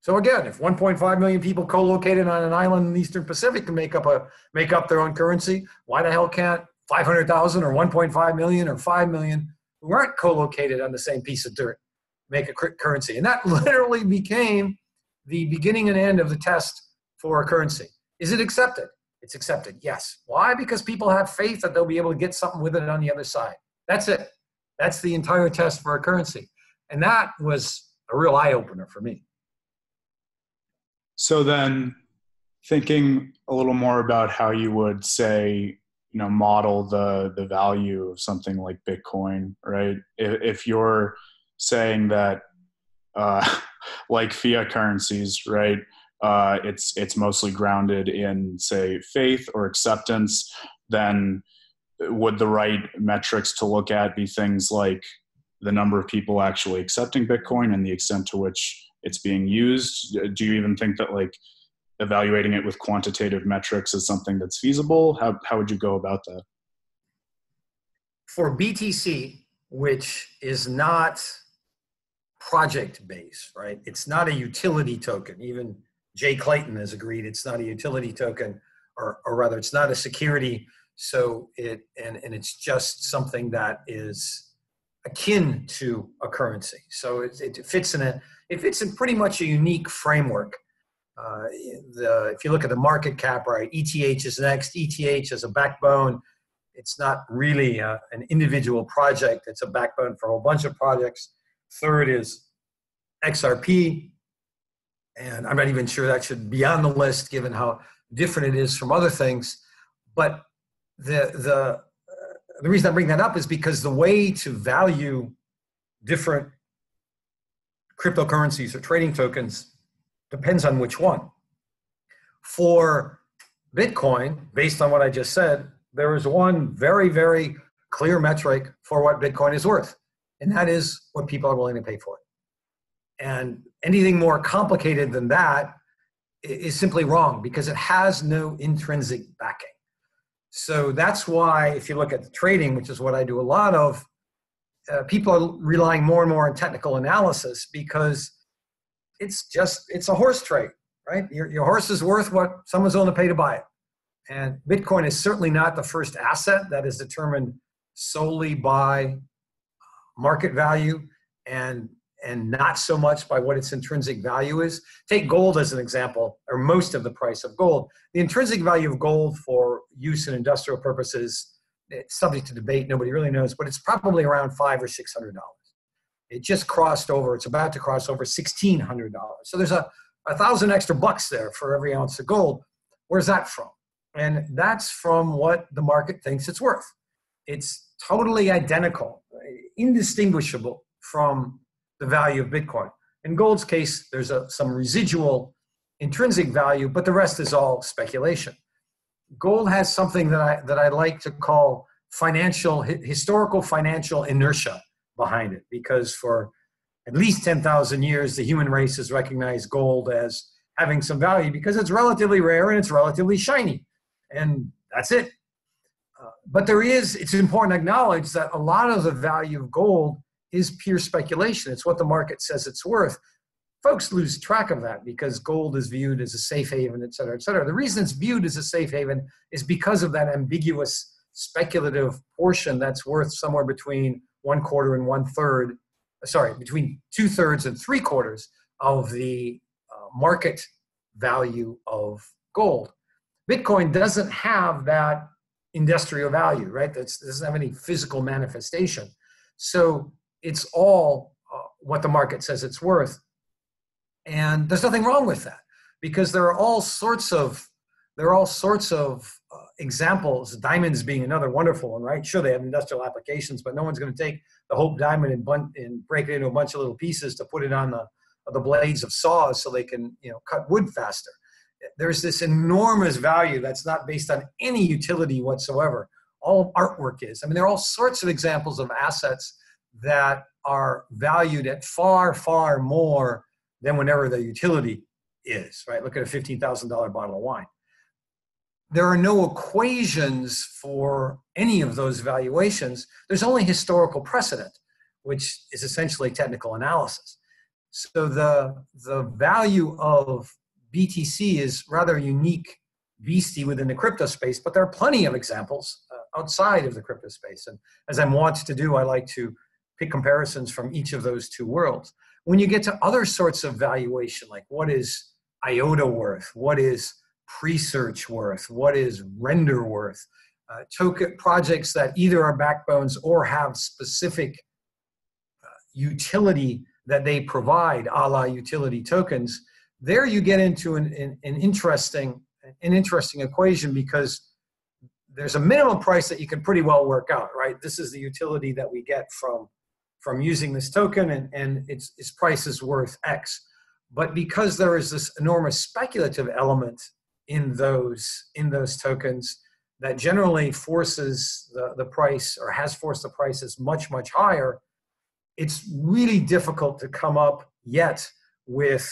So again, if one point five million people co-located on an island in the Eastern Pacific can make up, a, make up their own currency, why the hell can't five hundred thousand or one point five million or five million who aren't co-located on the same piece of dirt make a currency? And that literally became the beginning and end of the test for a currency. Is it accepted? It's accepted, yes. Why? Because people have faith that they'll be able to get something with it on the other side. That's it. That's the entire test for a currency. And that was a real eye-opener for me. So then, thinking a little more about how you would, say, you know, model the, the value of something like Bitcoin, right? If, if you're saying that, uh, like fiat currencies, right, uh, it's it's mostly grounded in, say, faith or acceptance, then would the right metrics to look at be things like the number of people actually accepting Bitcoin and the extent to which it's being used? Do you even think that, like, evaluating it with quantitative metrics is something that's feasible? How, how would you go about that? For B T C, which is not project-based, right? It's not a utility token. Even Jay Clayton has agreed it's not a utility token, or, or rather it's not a security. So it, and, and it's just something that is akin to a currency. So it, it fits in a, it fits in pretty much a unique framework. Uh, the, if you look at the market cap, right, E T H is next. E T H is a backbone. It's not really a, an individual project. It's a backbone for a whole bunch of projects. Third is X R P. And I'm not even sure that should be on the list given how different it is from other things. But the, the, uh, the reason I bring that up is because the way to value different cryptocurrencies or trading tokens depends on which one. For Bitcoin, based on what I just said, there is one very, very clear metric for what Bitcoin is worth, and that is what people are willing to pay for it. And anything more complicated than that is simply wrong because it has no intrinsic backing. So that's why, if you look at the trading, which is what I do a lot of, uh, people are relying more and more on technical analysis because it's just, it's a horse trade, right? Your, your horse is worth what someone's willing to pay to buy it. And Bitcoin is certainly not the first asset that is determined solely by market value and, and not so much by what its intrinsic value is. Take gold as an example, or most of the price of gold. The intrinsic value of gold for use in industrial purposes, it's subject to debate, nobody really knows, but it's probably around five or six hundred dollars. It just crossed over, it's about to cross over sixteen hundred dollars. So there's a, a thousand extra bucks there for every ounce of gold. Where's that from? And that's from what the market thinks it's worth. It's totally identical, indistinguishable from the value of Bitcoin. In gold's case, there's a, some residual intrinsic value, but the rest is all speculation. Gold has something that I, that I like to call financial, historical financial inertia behind it, because for at least ten thousand years, the human race has recognized gold as having some value because it's relatively rare and it's relatively shiny. And that's it. Uh, but there is, it's important to acknowledge that a lot of the value of gold is pure speculation. It's what the market says it's worth. Folks lose track of that because gold is viewed as a safe haven, et cetera, et cetera. The reason it's viewed as a safe haven is because of that ambiguous speculative portion that's worth somewhere between one quarter and one third, sorry, between two thirds and three quarters of the uh, market value of gold. Bitcoin doesn't have that industrial value, right? That's, it doesn't have any physical manifestation. So it's all uh, what the market says it's worth. And there's nothing wrong with that, because there are all sorts of, there are all sorts of uh, examples, diamonds being another wonderful one, right? Sure, they have industrial applications, but no one's going to take the Hope diamond and, bun and break it into a bunch of little pieces to put it on the, the blades of saws so they can, you know, cut wood faster. There's this enormous value that's not based on any utility whatsoever. All artwork is. I mean, there are all sorts of examples of assets that are valued at far, far more than whenever the utility is, right? Look at a fifteen thousand dollar bottle of wine. There are no equations for any of those valuations. There's only historical precedent, which is essentially technical analysis. So the, the value of B T C is rather unique beastie within the crypto space, but there are plenty of examples uh, outside of the crypto space. And as I'm wont to do, I like to pick comparisons from each of those two worlds. When you get to other sorts of valuation, like what is IOTA worth? What is Presearch worth? What is Render worth? Uh, token projects that either are backbones or have specific uh, utility that they provide, a la utility tokens. There you get into an, an, an interesting an interesting equation, because there's a minimum price that you can pretty well work out, right? This is the utility that we get from, from using this token, and, and its, its price is worth X. But because there is this enormous speculative element in those, in those tokens that generally forces the, the price, or has forced the prices much, much higher, it's really difficult to come up yet with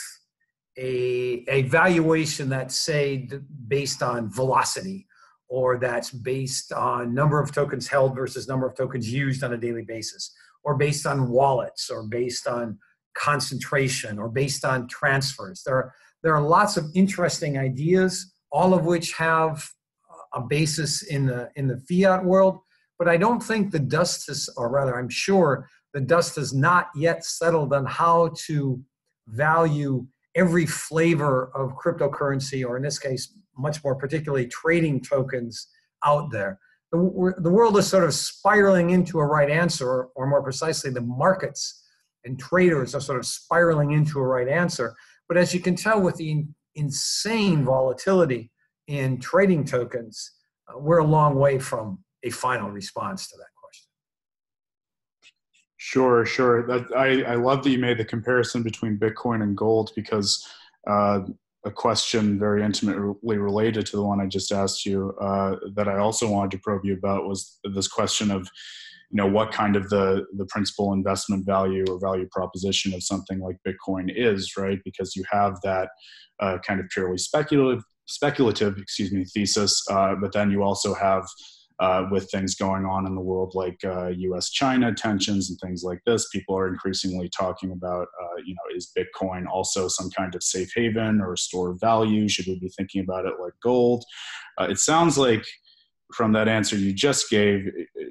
a, a valuation that's, say, based on velocity, or that's based on number of tokens held versus number of tokens used on a daily basis, or based on wallets, or based on concentration, or based on transfers. There are, there are lots of interesting ideas, all of which have a basis in the, in the fiat world, but I don't think the dust is, or rather I'm sure, the dust has not yet settled on how to value every flavor of cryptocurrency, or in this case, much more particularly trading tokens out there. The, the world is sort of spiraling into a right answer, or more precisely, the markets and traders are sort of spiraling into a right answer. But as you can tell with the in, insane volatility in trading tokens, uh, we're a long way from a final response to that. Sure, sure. That, I, I love that you made the comparison between Bitcoin and gold, because uh, a question very intimately related to the one I just asked you uh, that I also wanted to probe you about was this question of, you know, what kind of the, the principal investment value or value proposition of something like Bitcoin is, right? Because you have that uh, kind of purely speculative, speculative, excuse me, thesis, uh, but then you also have Uh, with things going on in the world, like uh, U S China tensions and things like this, people are increasingly talking about, uh, you know, is Bitcoin also some kind of safe haven or store of value? Should we be thinking about it like gold? Uh, it sounds like from that answer you just gave,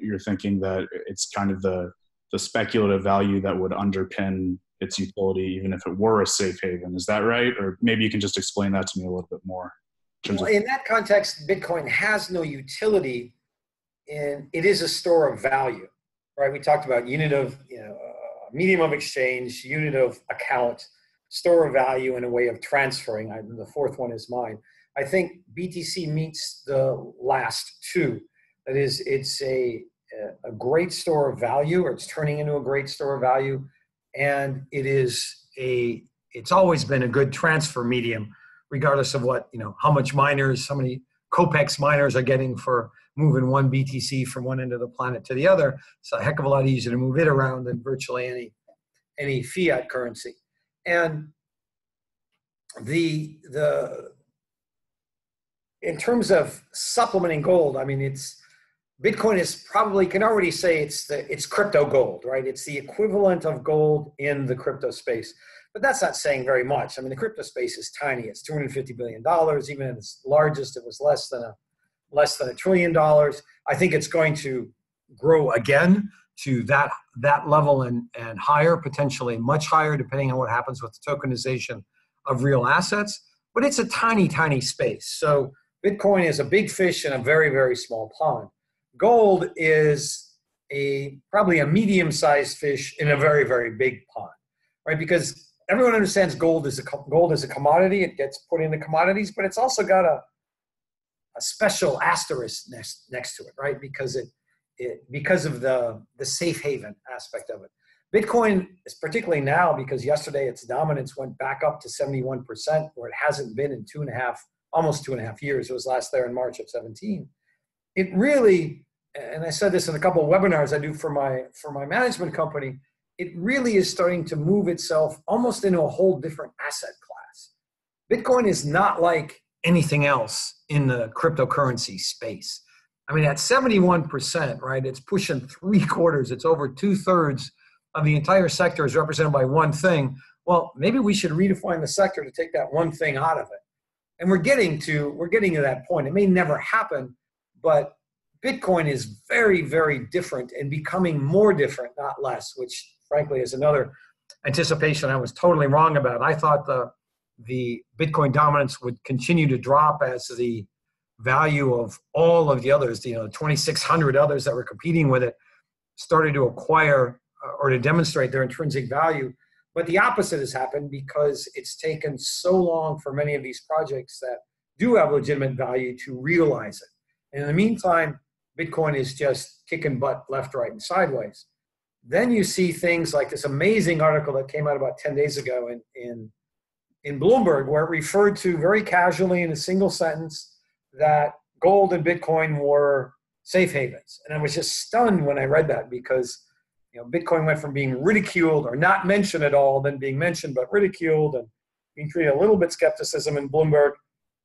you're thinking that it's kind of the, the speculative value that would underpin its utility, even if it were a safe haven. Is that right? Or maybe you can just explain that to me a little bit more. In, well, in that context, Bitcoin has no utility. And it is a store of value, right? We talked about unit of, you know, uh, medium of exchange, unit of account, store of value, and a way of transferring. I, the fourth one is mine. I think B T C meets the last two. That is, it's a, a great store of value, or it's turning into a great store of value. And it is a, it's always been a good transfer medium, regardless of what, you know, how much miners, how many Copex miners are getting for moving one B T C from one end of the planet to the other. It's a heck of a lot easier to move it around than virtually any, any fiat currency. And the, the, in terms of supplementing gold, I mean, it's, Bitcoin is probably, can already say it's, the, it's crypto gold, right? It's the equivalent of gold in the crypto space. But that's not saying very much. I mean, the crypto space is tiny. It's two hundred fifty billion dollars. Even at its largest, it was less than a, less than a trillion dollars. I think it's going to grow again to that, that level and, and higher, potentially much higher, depending on what happens with the tokenization of real assets. But it's a tiny, tiny space. So Bitcoin is a big fish in a very, very small pond. Gold is a probably a medium-sized fish in a very, very big pond, right? Because everyone understands gold is a gold is a commodity. It gets put into commodities, but it's also got a a special asterisk next next to it, right? Because it it because of the the safe haven aspect of it. Bitcoin is particularly now, because yesterday its dominance went back up to seventy-one percent, where it hasn't been in two and a half, almost two and a half years. It was last there in March of seventeen. It really, and I said this in a couple of webinars I do for my, for my management company, it really is starting to move itself almost into a whole different asset class. Bitcoin is not like anything else in the cryptocurrency space. I mean, at seventy-one percent, right, it's pushing three quarters, it's over two thirds of the entire sector is represented by one thing. Well, maybe we should redefine the sector to take that one thing out of it. And we're getting to, we're getting to that point. It may never happen, but Bitcoin is very, very different and becoming more different, not less, which frankly is another anticipation I was totally wrong about. I thought the, the Bitcoin dominance would continue to drop as the value of all of the others, you know, the twenty-six hundred others that were competing with it started to acquire or to demonstrate their intrinsic value. But the opposite has happened because it's taken so long for many of these projects that do have legitimate value to realize it. And in the meantime, Bitcoin is just kicking butt left, right, and sideways. Then you see things like this amazing article that came out about ten days ago in, in, in Bloomberg, where it referred to very casually in a single sentence that gold and Bitcoin were safe havens. And I was just stunned when I read that, because you know, Bitcoin went from being ridiculed or not mentioned at all, then being mentioned but ridiculed and being treated a little bit skepticism in Bloomberg.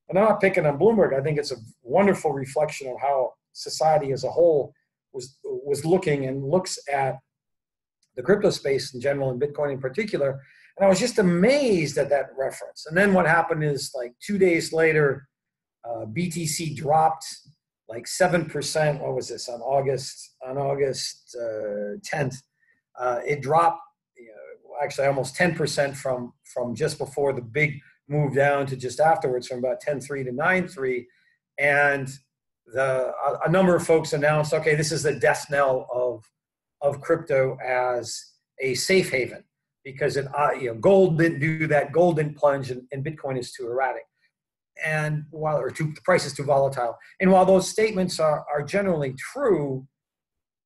And I'm not picking on Bloomberg. I think it's a wonderful reflection of how society as a whole was was looking and looks at the crypto space in general and Bitcoin in particular. And I was just amazed at that reference. And then what happened is, like two days later, uh, B T C dropped like seven percent, what was this, on August, on August uh, tenth, uh, it dropped, you know, actually almost ten percent from, from just before the big move down to just afterwards, from about ten three to nine three. And the, a, a number of folks announced, okay, this is the death knell of, of crypto as a safe haven, because it, uh, you know, gold didn't do that, gold didn't plunge, and, and Bitcoin is too erratic. And while or too, the price is too volatile. And while those statements are, are generally true,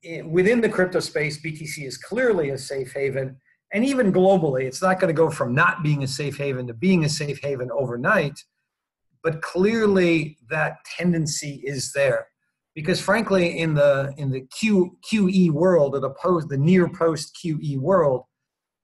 in, within the crypto space, B T C is clearly a safe haven. And even globally, it's not going to go from not being a safe haven to being a safe haven overnight. But clearly that tendency is there. Because frankly, in the, in the Q, QE world, or the, post, the near post Q E world,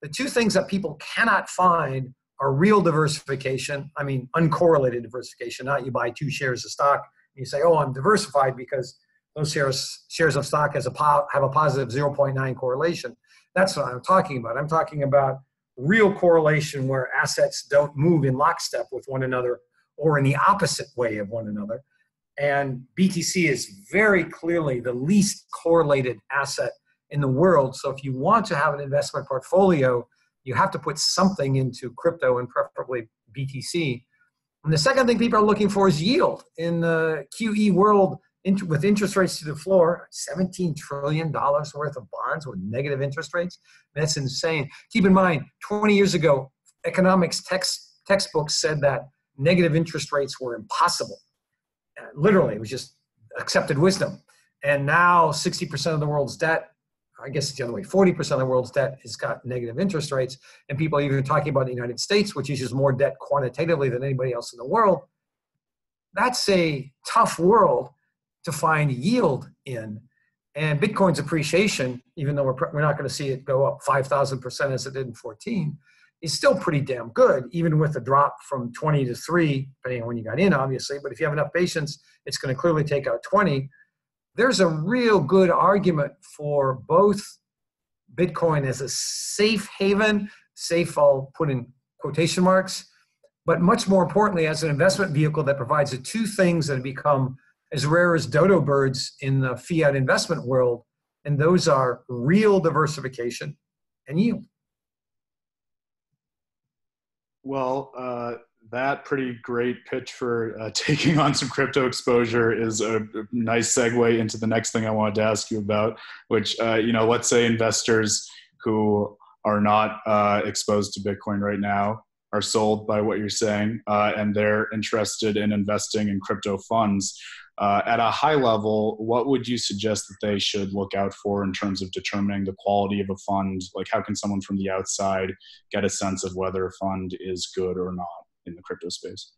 the two things that people cannot find are real diversification, I mean uncorrelated diversification, not you buy two shares of stock and you say, oh, I'm diversified because those shares, shares of stock has a po have a positive zero point nine correlation. That's what I'm talking about. I'm talking about real correlation where assets don't move in lockstep with one another or in the opposite way of one another. And B T C is very clearly the least correlated asset in the world. So if you want to have an investment portfolio, you have to put something into crypto, and preferably B T C. And the second thing people are looking for is yield. In the Q E world, with interest rates to the floor, seventeen trillion dollars worth of bonds with negative interest rates. That's insane. Keep in mind, twenty years ago, economics text, textbooks said that negative interest rates were impossible. Literally, it was just accepted wisdom. And now sixty percent of the world's debt, I guess it's the other way, forty percent of the world's debt has got negative interest rates, and people are even talking about the United States, which issues more debt quantitatively than anybody else in the world. That's a tough world to find yield in, and Bitcoin's appreciation, even though we're, we're not going to see it go up five thousand percent as it did in fourteen, is still pretty damn good, even with a drop from twenty to three, depending on when you got in, obviously, but if you have enough patience, it's going to clearly take out twenty. There's a real good argument for both Bitcoin as a safe haven, safe I'll put in quotation marks, but much more importantly as an investment vehicle that provides the two things that have become as rare as dodo birds in the fiat investment world, and those are real diversification and yield. Well, uh, that pretty great pitch for uh, taking on some crypto exposure is a nice segue into the next thing I wanted to ask you about, which, uh, you know, let's say investors who are not uh, exposed to Bitcoin right now are sold by what you're saying, uh, and they're interested in investing in crypto funds. Uh, at a high level, what would you suggest that they should look out for in terms of determining the quality of a fund? Like, how can someone from the outside get a sense of whether a fund is good or not in the crypto space?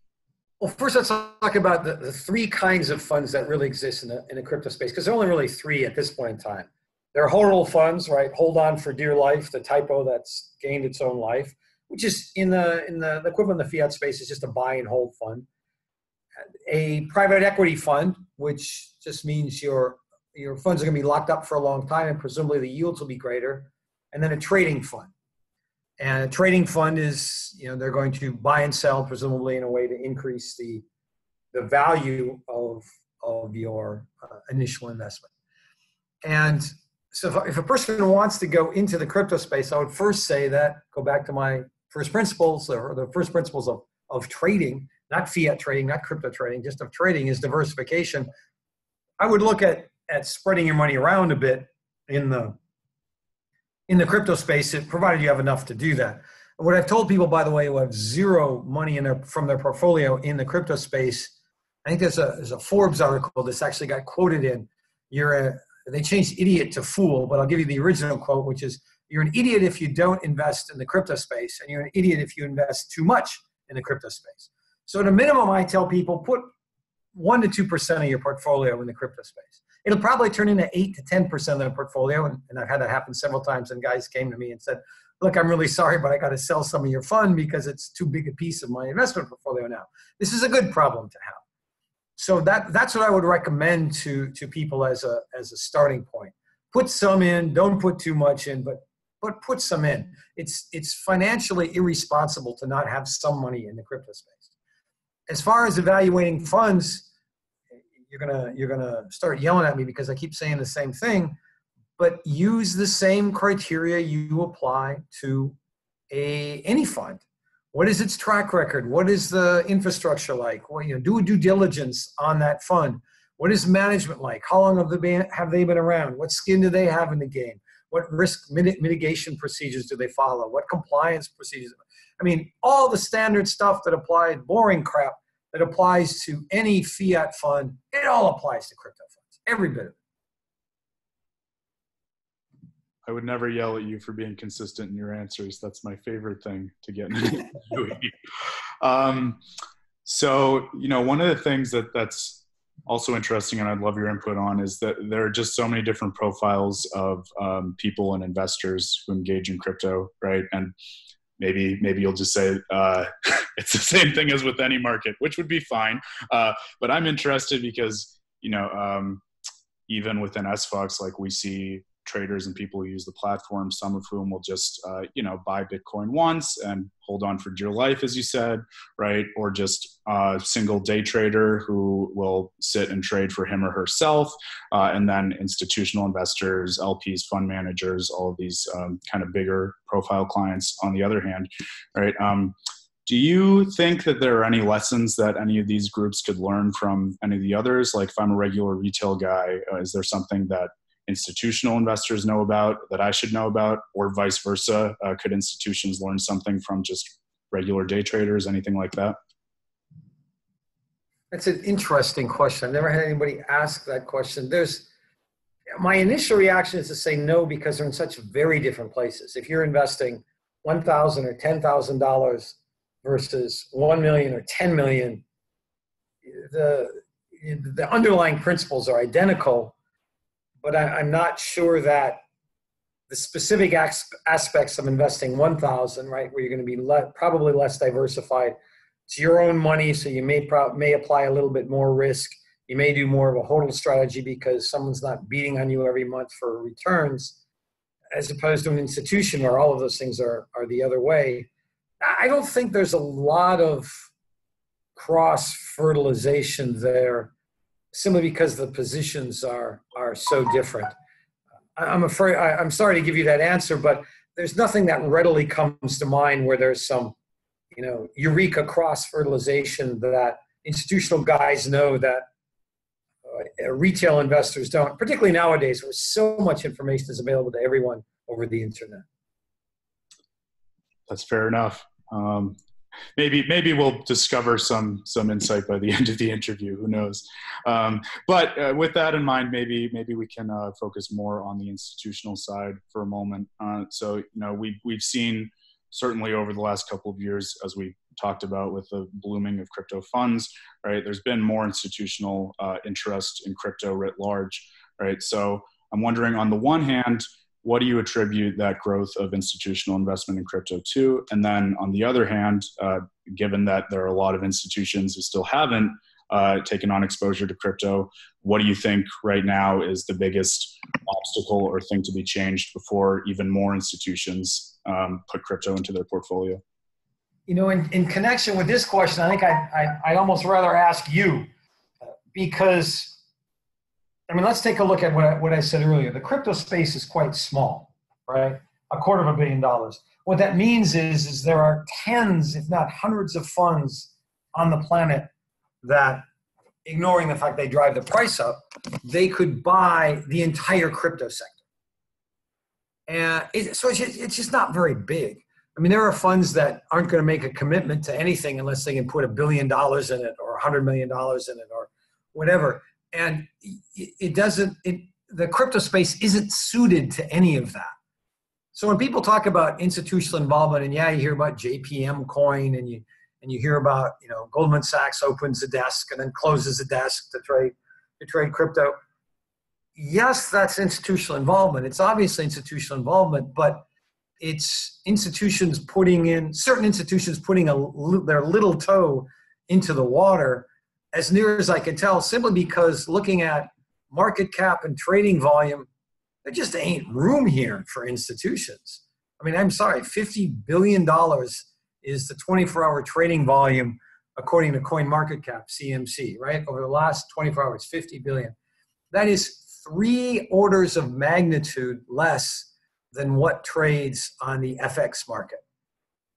Well, first let's talk about the, the three kinds of funds that really exist in the, in the crypto space, because there are only really three at this point in time. There are hodl funds, right? Hold on for dear life, the typo that's gained its own life, which is in the, in the, the equivalent of the fiat space is just a buy and hold fund. A private equity fund, which just means your, your funds are going to be locked up for a long time and presumably the yields will be greater. And then a trading fund. And a trading fund is, you know, they're going to buy and sell, presumably in a way to increase the, the value of, of your uh, initial investment. And so if, if a person wants to go into the crypto space, I would first say that, go back to my first principles, or the first principles of, of trading, not fiat trading, not crypto trading, just of trading, is diversification. I would look at, at spreading your money around a bit in the in the crypto space, provided you have enough to do that. What I've told people, by the way, who have zero money in their, from their portfolio in the crypto space, I think there's a, there's a Forbes article that's actually got quoted in, you're a, they changed idiot to fool, but I'll give you the original quote, which is, you're an idiot if you don't invest in the crypto space, and you're an idiot if you invest too much in the crypto space. So at a minimum, I tell people, put one to two percent of your portfolio in the crypto space. It'll probably turn into eight to ten percent of their portfolio. And, and I've had that happen several times. And guys came to me and said, look, I'm really sorry, but I got to sell some of your fund because it's too big a piece of my investment portfolio now. This is a good problem to have. So that, that's what I would recommend to, to people as a, as a starting point. Put some in, don't put too much in, but, but put some in. It's, it's financially irresponsible to not have some money in the crypto space. As far as evaluating funds, You're gonna, you're gonna start yelling at me because I keep saying the same thing, but use the same criteria you apply to a, any fund. What is its track record? What is the infrastructure like? Well, you know, do a due diligence on that fund. What is management like? How long have they been, have they been around? What skin do they have in the game? What risk mitigation procedures do they follow? What compliance procedures? I mean, all the standard stuff that applied, boring crap, that applies to any fiat fund. It all applies to crypto funds, every bit of it. I would never yell at you for being consistent in your answers. That's my favorite thing to get into. um, so, you know, one of the things that that's also interesting, and I'd love your input on, is that there are just so many different profiles of um, people and investors who engage in crypto, right? And Maybe, maybe you'll just say uh, it's the same thing as with any market, which would be fine. Uh, but I'm interested because, you know, um, even within S FOX, like, we see traders and people who use the platform, some of whom will just, uh, you know, buy Bitcoin once and hold on for dear life, as you said, right? Or just a single day trader who will sit and trade for him or herself. Uh, and then institutional investors, L Ps, fund managers, all of these um, kind of bigger profile clients on the other hand, right? Um, do you think that there are any lessons that any of these groups could learn from any of the others? Like, if I'm a regular retail guy, uh, is there something that institutional investors know about that I should know about, or vice versa? Uh, could institutions learn something from just regular day traders, anything like that? That's an interesting question. I've never had anybody ask that question. There's, my initial reaction is to say no, because they're in such very different places. If you're investing one thousand dollars or ten thousand dollars versus one million dollars or ten million dollars, the, the underlying principles are identical, but I, I'm not sure that the specific as, aspects of investing one thousand, right, where you're going to be le probably less diversified. It's your own money, so you may, pro may apply a little bit more risk. You may do more of a hodl strategy because someone's not beating on you every month for returns, as opposed to an institution where all of those things are, are the other way. I don't think there's a lot of cross-fertilization there, simply because the positions are, are so different. I'm afraid, I, I'm sorry to give you that answer, but there's nothing that readily comes to mind where there's some you know, eureka cross-fertilization that institutional guys know that uh, retail investors don't, particularly nowadays where so much information is available to everyone over the internet. That's fair enough. Um, maybe maybe we'll discover some some insight by the end of the interview. Who knows? Um, but uh, with that in mind, maybe maybe we can uh, focus more on the institutional side for a moment. Uh, so you know, we we've seen, certainly over the last couple of years, as we talked about with the blooming of crypto funds, right? There's been more institutional uh, interest in crypto writ large, right? So I'm wondering, on the one hand, what do you attribute that growth of institutional investment in crypto to? And then on the other hand, uh, given that there are a lot of institutions who still haven't uh, taken on exposure to crypto, what do you think right now is the biggest obstacle or thing to be changed before even more institutions um, put crypto into their portfolio? You know, in, in connection with this question, I think I, I, I'd almost rather ask you, uh, because I mean, let's take a look at what I, what I said earlier. The crypto space is quite small, right? A quarter of a billion dollars. What that means is, is there are tens, if not hundreds of funds on the planet that, ignoring the fact they drive the price up, they could buy the entire crypto sector. And it, so it's just, it's just not very big. I mean, there are funds that aren't going to make a commitment to anything unless they can put a billion dollars in it or a hundred million dollars in it or whatever. And it doesn't, it, the crypto space isn't suited to any of that. So when people talk about institutional involvement, and yeah, you hear about J P M coin, and you, and you hear about, you know, Goldman Sachs opens a desk and then closes a desk to trade, to trade crypto. Yes, that's institutional involvement. It's obviously institutional involvement, but it's institutions putting in, certain institutions putting a, their little toe into the water, as near as I can tell, simply because looking at market cap and trading volume, there just ain't room here for institutions. I mean, I'm sorry, fifty billion dollars is the twenty-four hour trading volume, according to CoinMarketCap, C M C, right? Over the last twenty-four hours, fifty billion. That is three orders of magnitude less than what trades on the F X market.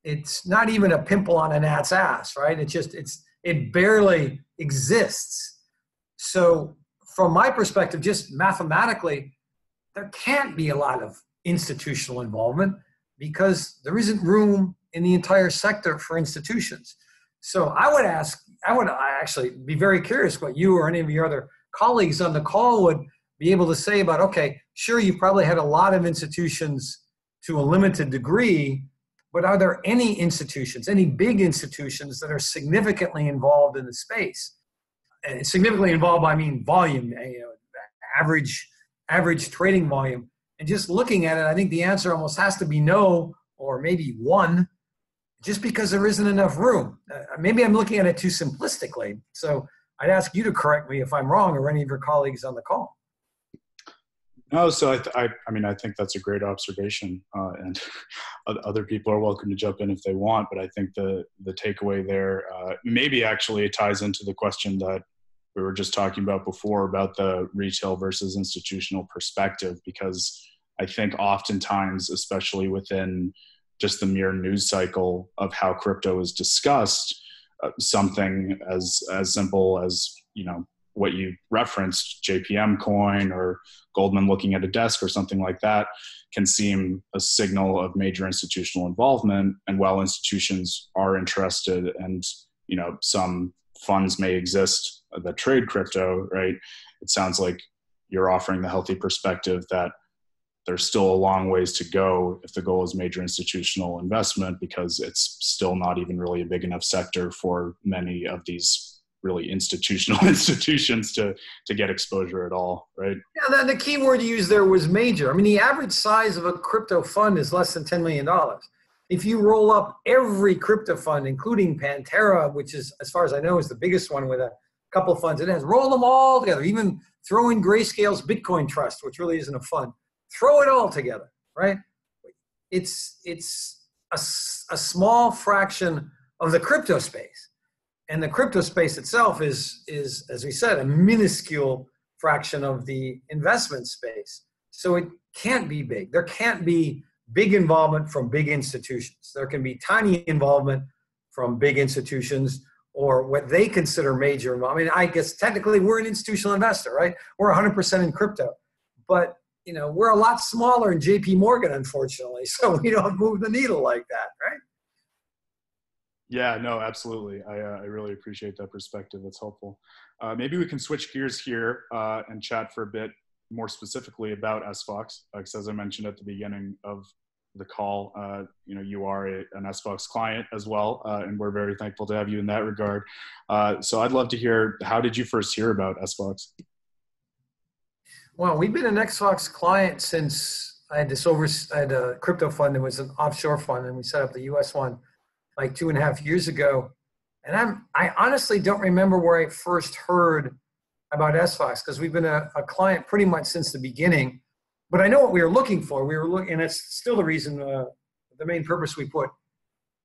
It's not even a pimple on an gnat's ass, right? It just, it's, it barely exists. So from my perspective, just mathematically, there can't be a lot of institutional involvement because there isn't room in the entire sector for institutions. So I would ask, I would actually be very curious what you or any of your other colleagues on the call would be able to say about, okay, sure, you probably had a lot of institutions to a limited degree, but are there any institutions, any big institutions that are significantly involved in the space? And significantly involved, I mean volume, you know, average, average trading volume. And just looking at it, I think the answer almost has to be no, or maybe one, just because there isn't enough room. Uh, maybe I'm looking at it too simplistically. So I'd ask you to correct me if I'm wrong, or any of your colleagues on the call. No, so I, th I, I mean, I think that's a great observation, uh, and other people are welcome to jump in if they want. But I think the the takeaway there, uh, maybe actually it ties into the question that we were just talking about before about the retail versus institutional perspective, because I think oftentimes, especially within just the mere news cycle of how crypto is discussed, uh, something as as simple as, you know, what you referenced, J P M coin or Goldman looking at a desk or something like that, can seem a signal of major institutional involvement. And while institutions are interested, and, you know, some funds may exist that trade crypto, right? It sounds like you're offering the healthy perspective that there's still a long ways to go if the goal is major institutional investment, because it's still not even really a big enough sector for many of these really institutional institutions to, to get exposure at all, right? Yeah, the, the key word you used there was major. I mean, the average size of a crypto fund is less than ten million dollars. If you roll up every crypto fund, including Pantera, which is, as far as I know, is the biggest one with a couple of funds, it has, roll them all together, even throw in Grayscale's Bitcoin Trust, which really isn't a fund, throw it all together, right? It's, it's a, a small fraction of the crypto space. And the crypto space itself is, is, as we said, a minuscule fraction of the investment space. So it can't be big. There can't be big involvement from big institutions. There can be tiny involvement from big institutions or what they consider major. I mean, I guess technically we're an institutional investor, right? We're one hundred percent in crypto, but you know, we're a lot smaller in J P Morgan, unfortunately, so we don't move the needle like that, right? Yeah, no, absolutely. I, uh, I really appreciate that perspective. That's helpful. Uh, maybe we can switch gears here uh, and chat for a bit more specifically about S F O X, because as I mentioned at the beginning of the call, uh, you know, you are a, an S F O X client as well, uh, and we're very thankful to have you in that regard. Uh, so I'd love to hear, how did you first hear about S F O X? Well, we've been an S F O X client since I had this over, I had a crypto fund that was an offshore fund, and we set up the U S one like two and a half years ago. And I'm, I honestly don't remember where I first heard about S F O X, because we've been a, a client pretty much since the beginning. But I know what we were looking for. We were looking, and it's still the reason, uh, the main purpose we put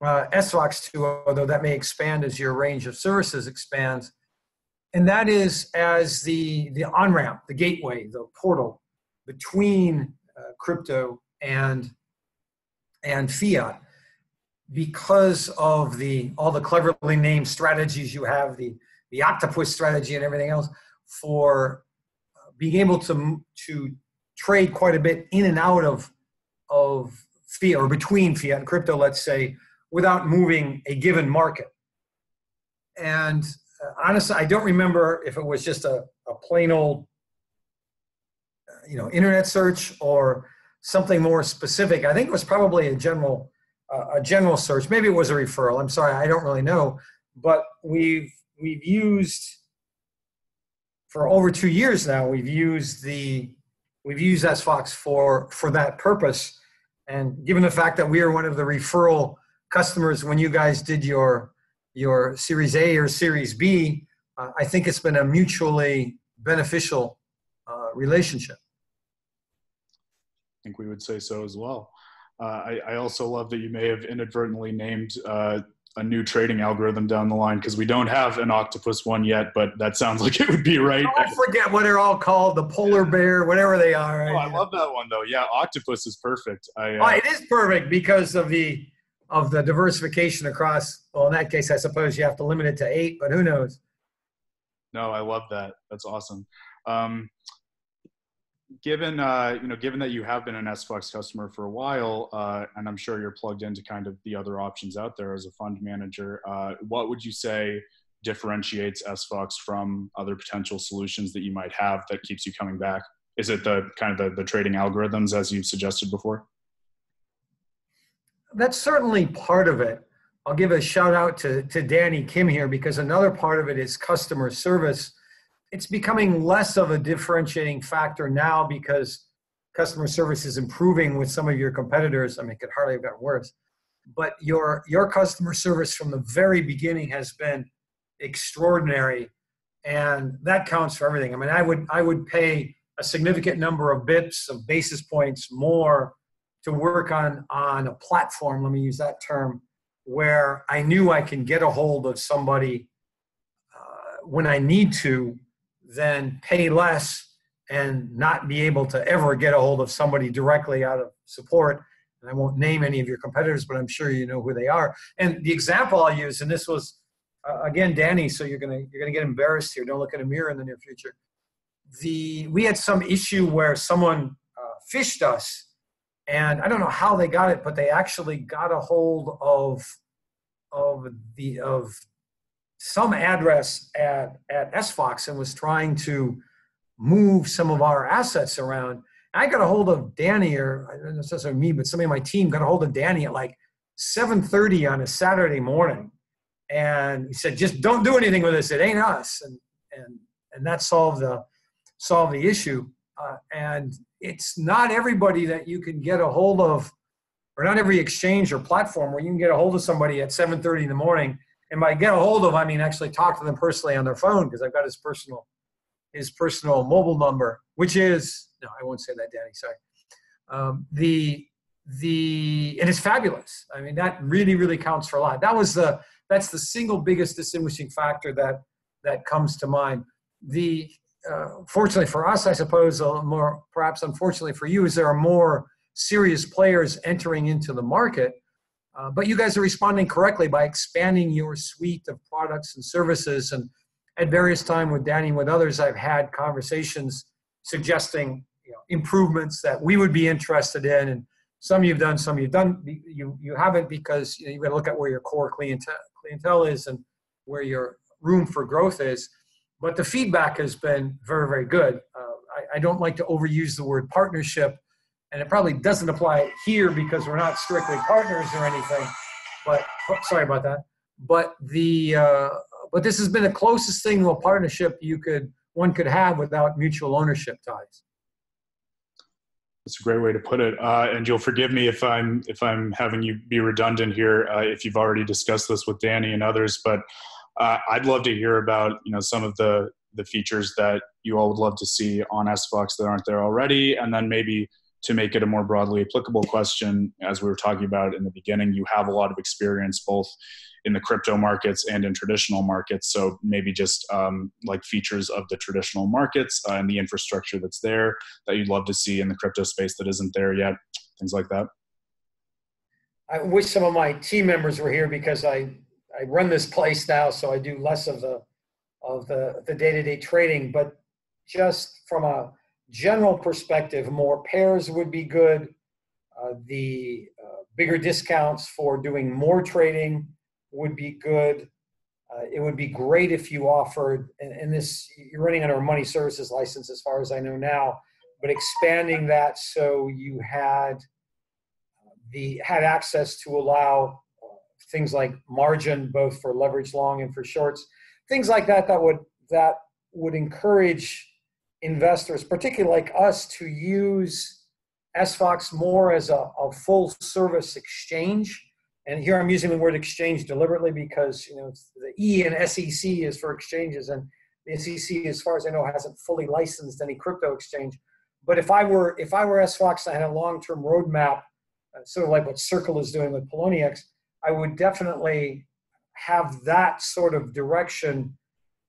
uh, S F O X to, although that may expand as your range of services expands. And that is as the, the on-ramp, the gateway, the portal between uh, crypto and, and fiat. Because of the, all the cleverly named strategies you have, the, the octopus strategy and everything else, for being able to, to trade quite a bit in and out of, of fiat, or between fiat and crypto, let's say, without moving a given market. And uh, honestly, I don't remember if it was just a, a plain old, uh, you know, internet search or something more specific. I think it was probably a general, uh, a general search. Maybe it was a referral. I'm sorry, I don't really know. But we've, we've used, for over two years now, we've used the, We've used S F O X for, for that purpose. And given the fact that we are one of the referral customers when you guys did your, your Series A or Series B, uh, I think it's been a mutually beneficial uh, relationship. I think we would say so as well. Uh, I, I also love that you may have inadvertently named uh, a new trading algorithm down the line, because we don't have an octopus one yet, but that sounds like it would be right. I forget what they're all called, the polar bear, whatever they are. Right? Oh, I love that one though. Yeah, octopus is perfect. I, uh, oh, it is perfect because of the of the diversification across. Well, in that case, I suppose you have to limit it to eight, but who knows? No, I love that. That's awesome. Um, Given, uh, you know, given that you have been an S F O X customer for a while, uh, and I'm sure you're plugged into kind of the other options out there as a fund manager, uh, what would you say differentiates S F O X from other potential solutions that you might have that keeps you coming back? Is it the kind of the, the trading algorithms as you've suggested before? That's certainly part of it. I'll give a shout out to, to Danny Kim here, because another part of it is customer service. It's becoming less of a differentiating factor now because customer service is improving with some of your competitors. I mean, it could hardly have gotten worse. But your, your customer service from the very beginning has been extraordinary, and that counts for everything. I mean, I would, I would pay a significant number of bips, of basis points more to work on, on a platform, let me use that term, where I knew I can get a hold of somebody uh, when I need to, than pay less and not be able to ever get a hold of somebody directly out of support. And I won't name any of your competitors, but I'm sure you know who they are. And the example I'll use, and this was, uh, again, Danny, so you're gonna, you're gonna get embarrassed here. Don't look in a mirror in the near future. The, we had some issue where someone uh, phished us, and I don't know how they got it, but they actually got a hold of, of the, of, some address at, at S F O X and was trying to move some of our assets around. I got a hold of Danny, or I don't know if it's me, but somebody on my team got a hold of Danny at like seven thirty on a Saturday morning. And he said, just don't do anything with this. It ain't us. And, and, and that solved the, solved the issue. Uh, and it's not everybody that you can get a hold of, or not every exchange or platform where you can get a hold of somebody at seven thirty in the morning. And by get a hold of, I mean actually talk to them personally on their phone, because I've got his personal, his personal mobile number, which is, no, I won't say that, Danny, sorry. Um, the, the, and it's fabulous. I mean, that really, really counts for a lot. That was the, that's the single biggest distinguishing factor that, that comes to mind. The, uh, fortunately for us, I suppose, uh, more perhaps unfortunately for you, is there are more serious players entering into the market. Uh, but you guys are responding correctly by expanding your suite of products and services. And at various times with Danny and with others, I've had conversations suggesting you know, improvements that we would be interested in. And some you've done, some you've done, you, you haven't, because you know, you've got to look at where your core clientele, clientele is and where your room for growth is. But the feedback has been very, very good. Uh, I, I don't like to overuse the word partnership. And it probably doesn't apply here because we're not strictly partners or anything, but sorry about that. But the uh, but this has been the closest thing to a partnership you could one could have without mutual ownership ties. That's a great way to put it. Uh, and you'll forgive me if I'm if I'm having you be redundant here, uh, if you've already discussed this with Danny and others. But uh, I'd love to hear about you know some of the the features that you all would love to see on S F O X that aren't there already, and then maybe, to make it a more broadly applicable question, as we were talking about in the beginning, you have a lot of experience both in the crypto markets and in traditional markets. So maybe just um, like features of the traditional markets uh, and the infrastructure that's there that you'd love to see in the crypto space that isn't there yet, things like that. I wish some of my team members were here because I, I run this place now, so I do less of the of the, the day-to-day trading, but just from a general perspective, more pairs would be good. Uh, the uh, bigger discounts for doing more trading would be good. Uh, it would be great if you offered, and, and this, you're running under a money services license as far as I know now, but expanding that so you had the had access to allow uh, things like margin, both for leverage long and for shorts, things like that that would that would encourage investors, particularly like us, to use S F O X more as a, a full service exchange. And here I'm using the word exchange deliberately because you know the E in S E C is for exchanges, and the S E C, as far as I know, hasn't fully licensed any crypto exchange. But if I were if I were S F O X and I had a long-term roadmap, uh, sort of like what Circle is doing with Poloniex, I would definitely have that sort of direction.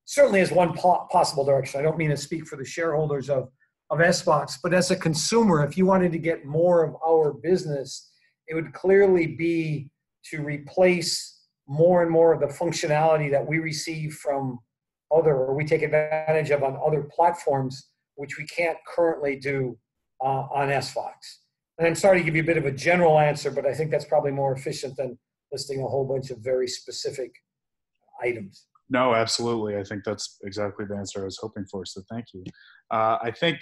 Certainly as one po possible direction. I don't mean to speak for the shareholders of, of S F O X, but as a consumer, if you wanted to get more of our business, it would clearly be to replace more and more of the functionality that we receive from other, or we take advantage of on other platforms, which we can't currently do uh, on S F O X. And I'm sorry to give you a bit of a general answer, but I think that's probably more efficient than listing a whole bunch of very specific items. No, absolutely. I think that's exactly the answer I was hoping for, so thank you. Uh, I think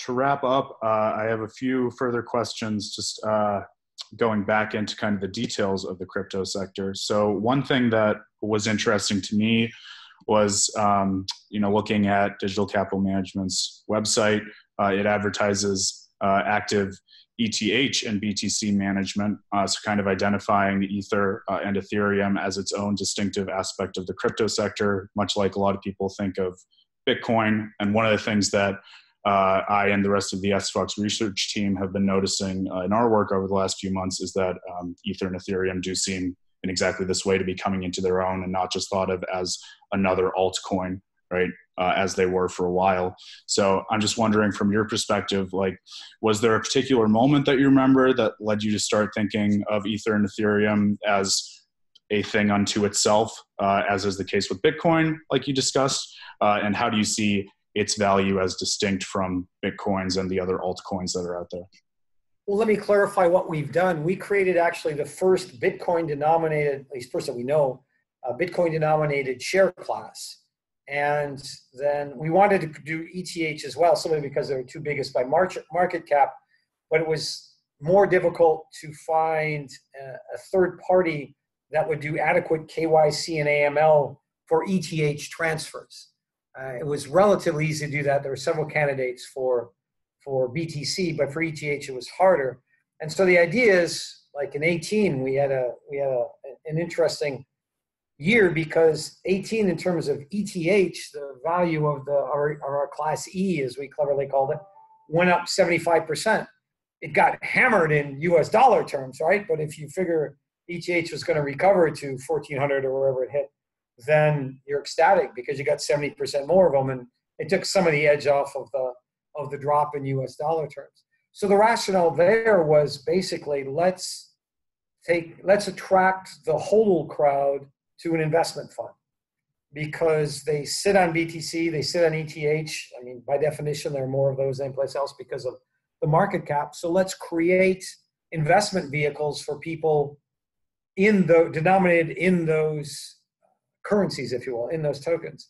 to wrap up, uh, I have a few further questions just uh, going back into kind of the details of the crypto sector. So one thing that was interesting to me was, um, you know, looking at Digital Capital Management's website. Uh, it advertises uh, active E T H and B T C management, uh, so kind of identifying Ether uh, and Ethereum as its own distinctive aspect of the crypto sector, much like a lot of people think of Bitcoin. And one of the things that uh, I and the rest of the S F O X research team have been noticing uh, in our work over the last few months is that um, Ether and Ethereum do seem in exactly this way to be coming into their own and not just thought of as another altcoin, right? Uh, as they were for a while. So I'm just wondering from your perspective, like, was there a particular moment that you remember that led you to start thinking of Ether and Ethereum as a thing unto itself, uh, as is the case with Bitcoin, like you discussed? Uh, and how do you see its value as distinct from Bitcoins and the other altcoins that are out there? Well, let me clarify what we've done. We created actually the first Bitcoin denominated, at least first that we know, uh, Bitcoin denominated share class. And then we wanted to do E T H as well, simply because they were two biggest by market cap, but it was more difficult to find a third party that would do adequate K Y C and A M L for E T H transfers. Uh, it was relatively easy to do that. There were several candidates for, for B T C, but for E T H it was harder. And so the idea is, like in eighteen, we had, a, we had a, an interesting year because eighteen in terms of E T H, the value of the our, our class E, as we cleverly called it, went up seventy-five percent. It got hammered in U S dollar terms, right? But if you figure E T H was going to recover to fourteen hundred or wherever it hit, then you're ecstatic because you got seventy percent more of them, and it took some of the edge off of the of the drop in U S dollar terms. So the rationale there was basically let's take, let's attract the hodl crowd to an investment fund because they sit on B T C, they sit on E T H. I mean, by definition, there are more of those than anyplace else because of the market cap. So let's create investment vehicles for people in the, denominated in those currencies, if you will, in those tokens.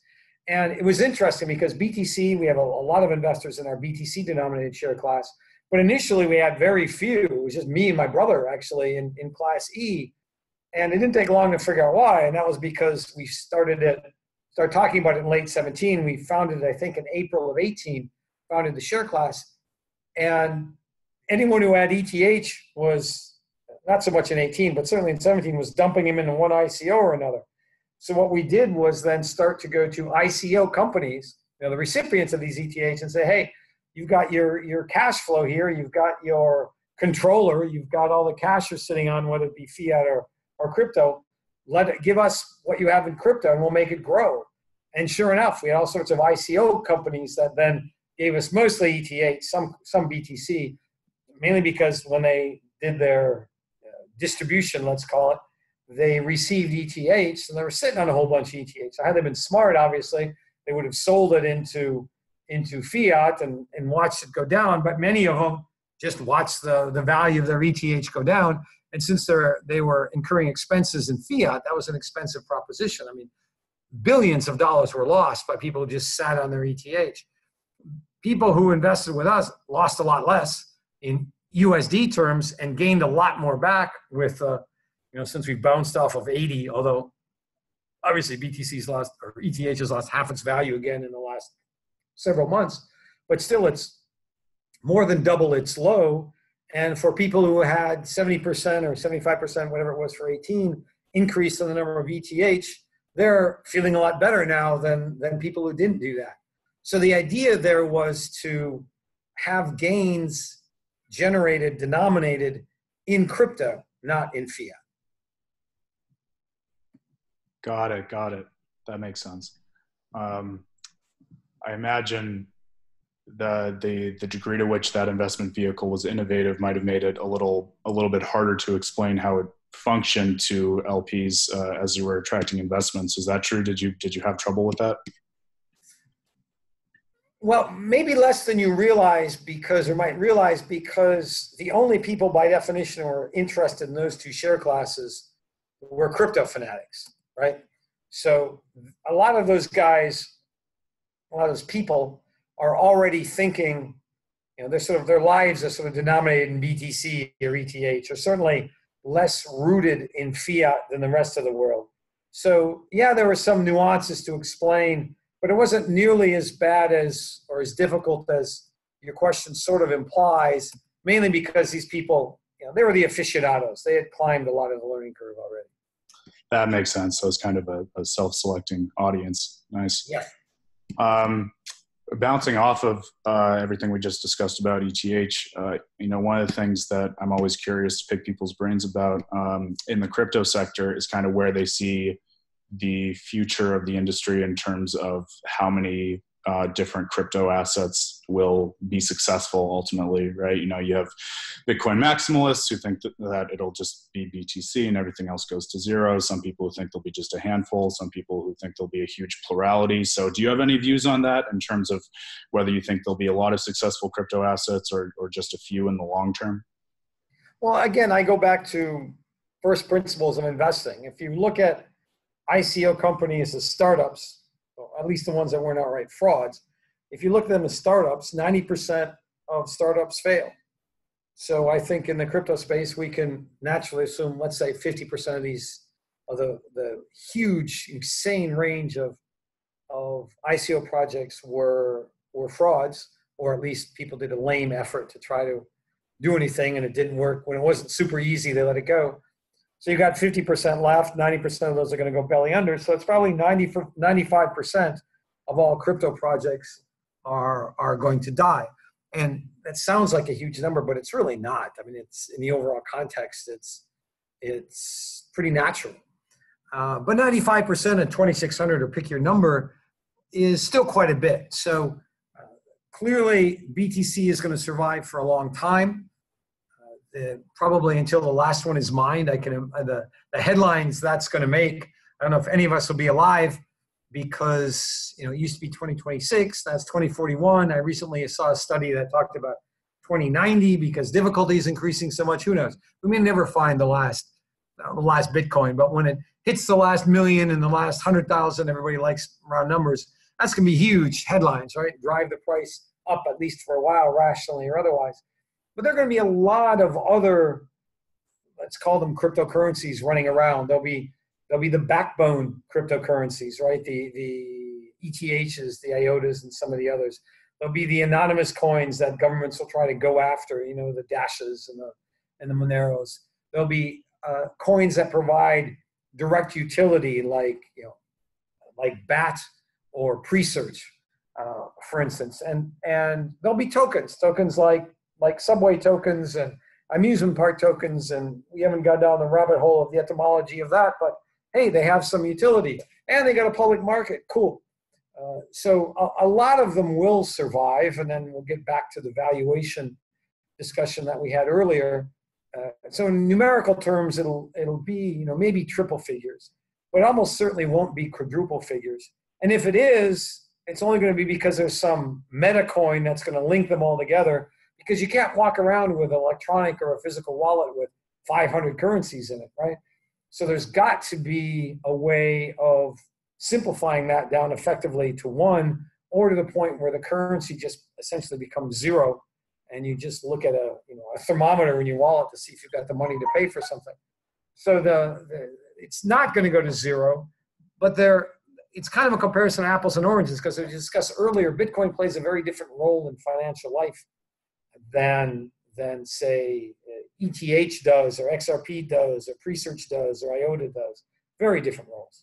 And it was interesting because B T C, we have a, a lot of investors in our B T C denominated share class, but initially we had very few. It was just me and my brother actually in, in class E. And it didn't take long to figure out why. And that was because we started it, started talking about it in late seventeen. We founded, I think in April of eighteen, founded the share class. And anyone who had E T H was not so much in eighteen, but certainly in seventeen was dumping him into one I C O or another. So what we did was then start to go to I C O companies, you know, the recipients of these E T H, and say, hey, you've got your, your cash flow here, you've got your controller, you've got all the cash you're sitting on, whether it be fiat or, or crypto. Let it, give us what you have in crypto and we'll make it grow. And sure enough, we had all sorts of I C O companies that then gave us mostly E T H, some, some B T C, mainly because when they did their uh, distribution, let's call it, they received E T H and they were sitting on a whole bunch of E T H. So had they been smart, obviously, they would have sold it into, into fiat and, and watched it go down. But many of them just watched the, the value of their E T H go down. And since they're, they were incurring expenses in fiat, that was an expensive proposition. I mean, billions of dollars were lost by people who just sat on their E T H. People who invested with us lost a lot less in U S D terms and gained a lot more back with uh, you know, since we've bounced off of eighty, although obviously B T C's lost, or E T H has lost half its value again in the last several months, but still it's more than double its low. And for people who had seventy percent or seventy-five percent, whatever it was for eighteen, increase in the number of E T H, they're feeling a lot better now than, than people who didn't do that. So the idea there was to have gains generated, denominated in crypto, not in fiat. Got it. Got it. That makes sense. Um, I imagine the, the the degree to which that investment vehicle was innovative might have made it a little a little bit harder to explain how it functioned to L Ps uh, as you were attracting investments. Is that true? Did you did you have trouble with that? Well, maybe less than you realize because or might realize because the only people by definition who are interested in those two share classes were crypto fanatics. Right? So a lot of those guys, a lot of those people are already thinking, you know, they're sort of, their lives are sort of denominated in B T C or E T H, or certainly less rooted in fiat than the rest of the world. So yeah, there were some nuances to explain, but it wasn't nearly as bad as, or as difficult as your question sort of implies, mainly because these people, you know, they were the aficionados. They had climbed a lot of the learning curve already. That makes sense. So it's kind of a, a self-selecting audience. Nice. Yeah. Um, bouncing off of uh, everything we just discussed about E T H, uh, you know, one of the things that I'm always curious to pick people's brains about um, in the crypto sector is kind of where they see the future of the industry in terms of how many uh, different crypto assets will be successful ultimately, right? You know, you have Bitcoin maximalists who think that, that it'll just be B T C and everything else goes to zero. Some people who think there'll be just a handful, some people who think there'll be a huge plurality. So do you have any views on that in terms of whether you think there'll be a lot of successful crypto assets or, or just a few in the long term? Well, again, I go back to first principles of investing. If you look at I C O companies as startups, at least the ones that weren't outright frauds, if you look at them as startups, ninety percent of startups fail. So I think in the crypto space, we can naturally assume, let's say fifty percent of these, of the, the huge, insane range of, of I C O projects were, were frauds, or at least people did a lame effort to try to do anything and it didn't work. When it wasn't super easy, they let it go. So you got fifty percent left, ninety percent of those are going to go belly under. So it's probably ninety, ninety-five percent of all crypto projects are, are going to die. And that sounds like a huge number, but it's really not. I mean, it's in the overall context, it's, it's pretty natural. Uh, but ninety-five percent of twenty-six hundred or pick your number is still quite a bit. So uh, clearly B T C is going to survive for a long time. uh, probably until the last one is mined, I can uh, the, the headlines that's going to make. I don't know if any of us will be alive, because you know it used to be twenty twenty-six. That's twenty forty-one. I recently saw a study that talked about twenty ninety because difficulty is increasing so much. Who knows? We may never find the last uh, the last Bitcoin, but when it hits the last million and the last hundred thousand, everybody likes round numbers. That's going to be huge headlines, right? Drive the price up at least for a while, rationally or otherwise. But there are going to be a lot of other, let's call them cryptocurrencies, running around. There'll be there'll be the backbone cryptocurrencies, right? The the E T Hs, the I O T As, and some of the others. There'll be the anonymous coins that governments will try to go after. You know, the Dashes and the and the Moneros. There'll be uh, coins that provide direct utility, like you know, like B A T. Or Presearch, uh, for instance, and and there'll be tokens, tokens like like subway tokens and amusement park tokens, and we haven't got down the rabbit hole of the etymology of that, but hey, they have some utility and they got a public market. Cool. Uh, so a, a lot of them will survive, and then we'll get back to the valuation discussion that we had earlier. Uh, so in numerical terms, it'll it'll be you know maybe triple figures, but almost certainly won't be quadruple figures. And if it is, it's only going to be because there's some meta coin that's going to link them all together, because you can't walk around with an electronic or a physical wallet with five hundred currencies in it, right? So there's got to be a way of simplifying that down effectively to one, or to the point where the currency just essentially becomes zero, and you just look at a, you know, a thermometer in your wallet to see if you've got the money to pay for something. So the, the it's not going to go to zero, but there. It's kind of a comparison of apples and oranges, because as we discussed earlier, Bitcoin plays a very different role in financial life than, than say, E T H does, or X R P does, or Presearch does, or I O T A does. Very different roles.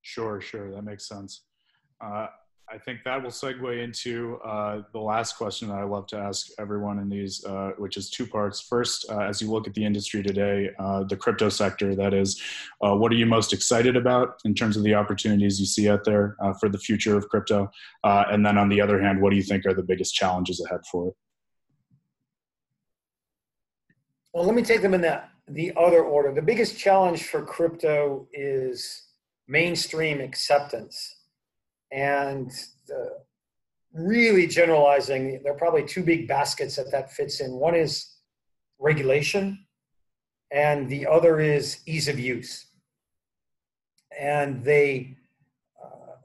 Sure, sure. That makes sense. Uh, I think that will segue into uh, the last question that I love to ask everyone in these, uh, which is two parts. First, uh, as you look at the industry today, uh, the crypto sector, that is, uh, what are you most excited about in terms of the opportunities you see out there uh, for the future of crypto? Uh, and then on the other hand, what do you think are the biggest challenges ahead for it? Well, let me take them in the, the other order. The biggest challenge for crypto is mainstream acceptance. And uh, really generalizing, there are probably two big baskets that that fits in. One is regulation, and the other is ease of use. And they uh,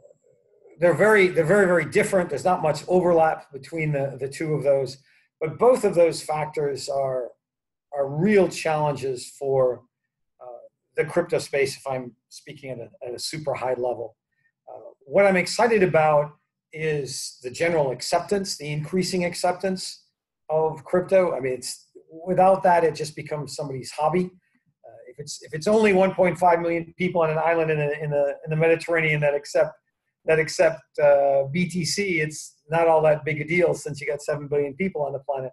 they're very they're very very different. There's not much overlap between the the two of those, but both of those factors are are real challenges for uh, the crypto space. If I'm speaking at a, at a super high level. What I'm excited about is the general acceptance, the increasing acceptance of crypto. I mean, it's without that, it just becomes somebody's hobby. Uh, if it's if it's only one point five million people on an island in the in the in the Mediterranean that accept that accept uh, B T C, it's not all that big a deal since you got seven billion people on the planet.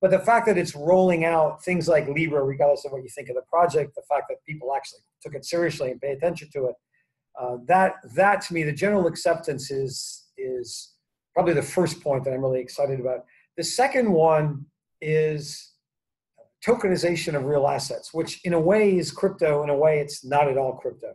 But the fact that it's rolling out things like Libra, regardless of what you think of the project, the fact that people actually took it seriously and pay attention to it. Uh, that, that to me, the general acceptance is, is probably the first point that I'm really excited about. The second one is tokenization of real assets, which in a way is crypto, in a way it's not at all crypto.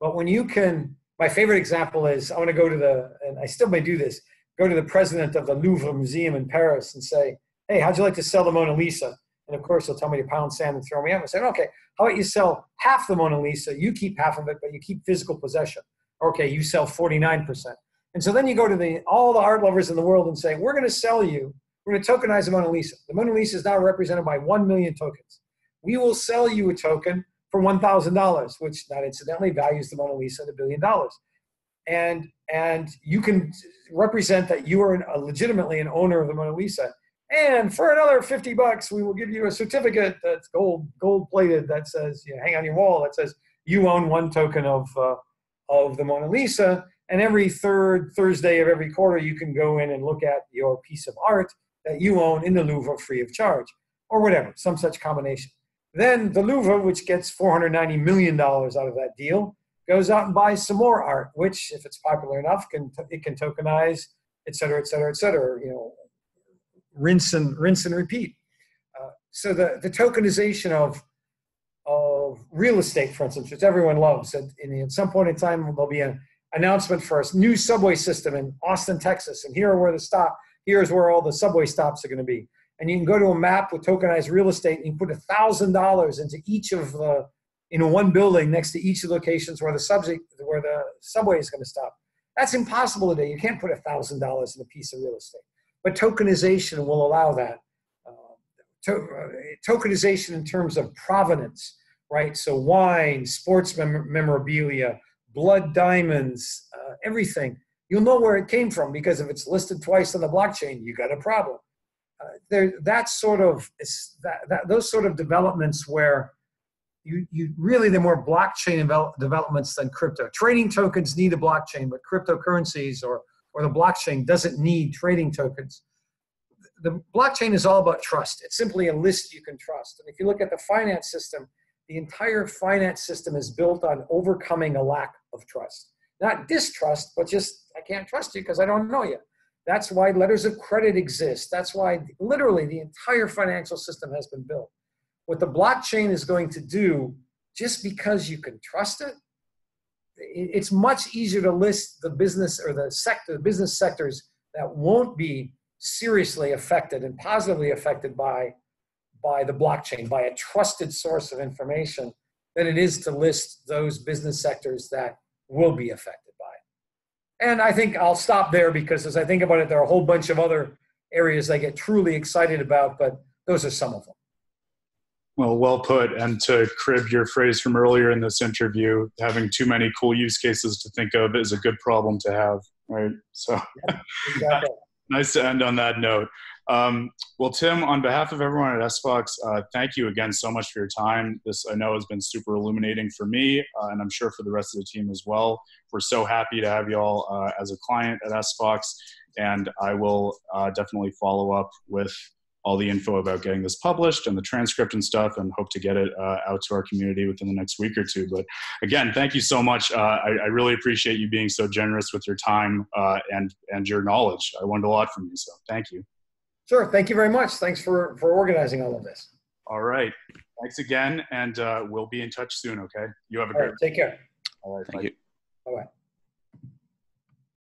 But when you can, my favorite example is, I want to go to the, and I still may do this, go to the president of the Louvre Museum in Paris and say, hey, how'd you like to sell the Mona Lisa? And of course, they'll tell me to pound sand and throw me out. I said, okay, how about you sell half the Mona Lisa? You keep half of it, but you keep physical possession. Okay, you sell forty-nine percent. And so then you go to the, all the art lovers in the world and say, we're going to sell you, we're going to tokenize the Mona Lisa. The Mona Lisa is now represented by one million tokens. We will sell you a token for one thousand dollars, which not incidentally values the Mona Lisa at a billion dollars. And, and you can represent that you are an, uh, legitimately an owner of the Mona Lisa. And for another fifty bucks, we will give you a certificate that's gold, gold plated, that says, you know, hang on your wall, that says you own one token of, uh, of the Mona Lisa. And every third Thursday of every quarter, you can go in and look at your piece of art that you own in the Louvre free of charge, or whatever, some such combination. Then the Louvre, which gets four hundred ninety million dollars out of that deal, goes out and buys some more art, which, if it's popular enough, can it can tokenize, et cetera, et cetera, et cetera, you know, rinse and rinse and repeat. Uh, so the, the tokenization of, of real estate, for instance, which everyone loves, and, and at some point in time, there'll be an announcement for a new subway system in Austin, Texas, and here are where the stop, here's where all the subway stops are going to be. And you can go to a map with tokenized real estate and you put one thousand dollars into each of the, in one building next to each of the locations where the, subject, where the subway is going to stop. That's impossible today. You can't put one thousand dollars in a piece of real estate. But tokenization will allow that. Uh, to, uh, tokenization in terms of provenance, right? So wine, sports mem memorabilia, blood diamonds, uh, everything. You'll know where it came from because if it's listed twice on the blockchain, you got a problem. Uh, there, that sort of that, that, those sort of developments where you you really they're more blockchain develop, developments than crypto. Trading tokens need a blockchain, but cryptocurrencies or or the blockchain doesn't need trading tokens. The blockchain is all about trust. It's simply a list you can trust. And if you look at the finance system, the entire finance system is built on overcoming a lack of trust, not distrust, but just I can't trust you because I don't know you. That's why letters of credit exist. That's why literally the entire financial system has been built. What the blockchain is going to do, just because you can trust it, it's much easier to list the business or the sector, the business sectors that won't be seriously affected and positively affected by, by the blockchain, by a trusted source of information, than it is to list those business sectors that will be affected. And I think I'll stop there because as I think about it, there are a whole bunch of other areas I get truly excited about, but those are some of them. Well, well put. And to crib your phrase from earlier in this interview, having too many cool use cases to think of is a good problem to have, right? So yeah, exactly. Nice to end on that note. Um, well, Tim, on behalf of everyone at S F O X, uh, thank you again so much for your time. This, I know, has been super illuminating for me, uh, and I'm sure for the rest of the team as well. We're so happy to have you all uh, as a client at S F O X, and I will uh, definitely follow up with all the info about getting this published and the transcript and stuff, and hope to get it uh, out to our community within the next week or two. But again, thank you so much. Uh, I, I really appreciate you being so generous with your time uh, and, and your knowledge. I learned a lot from you, so thank you. Sure. Thank you very much. Thanks for, for organizing all of this. All right. Thanks again. And uh, we'll be in touch soon. Okay. You have a all great right, take care. All right. Thank bye. you. Bye-bye.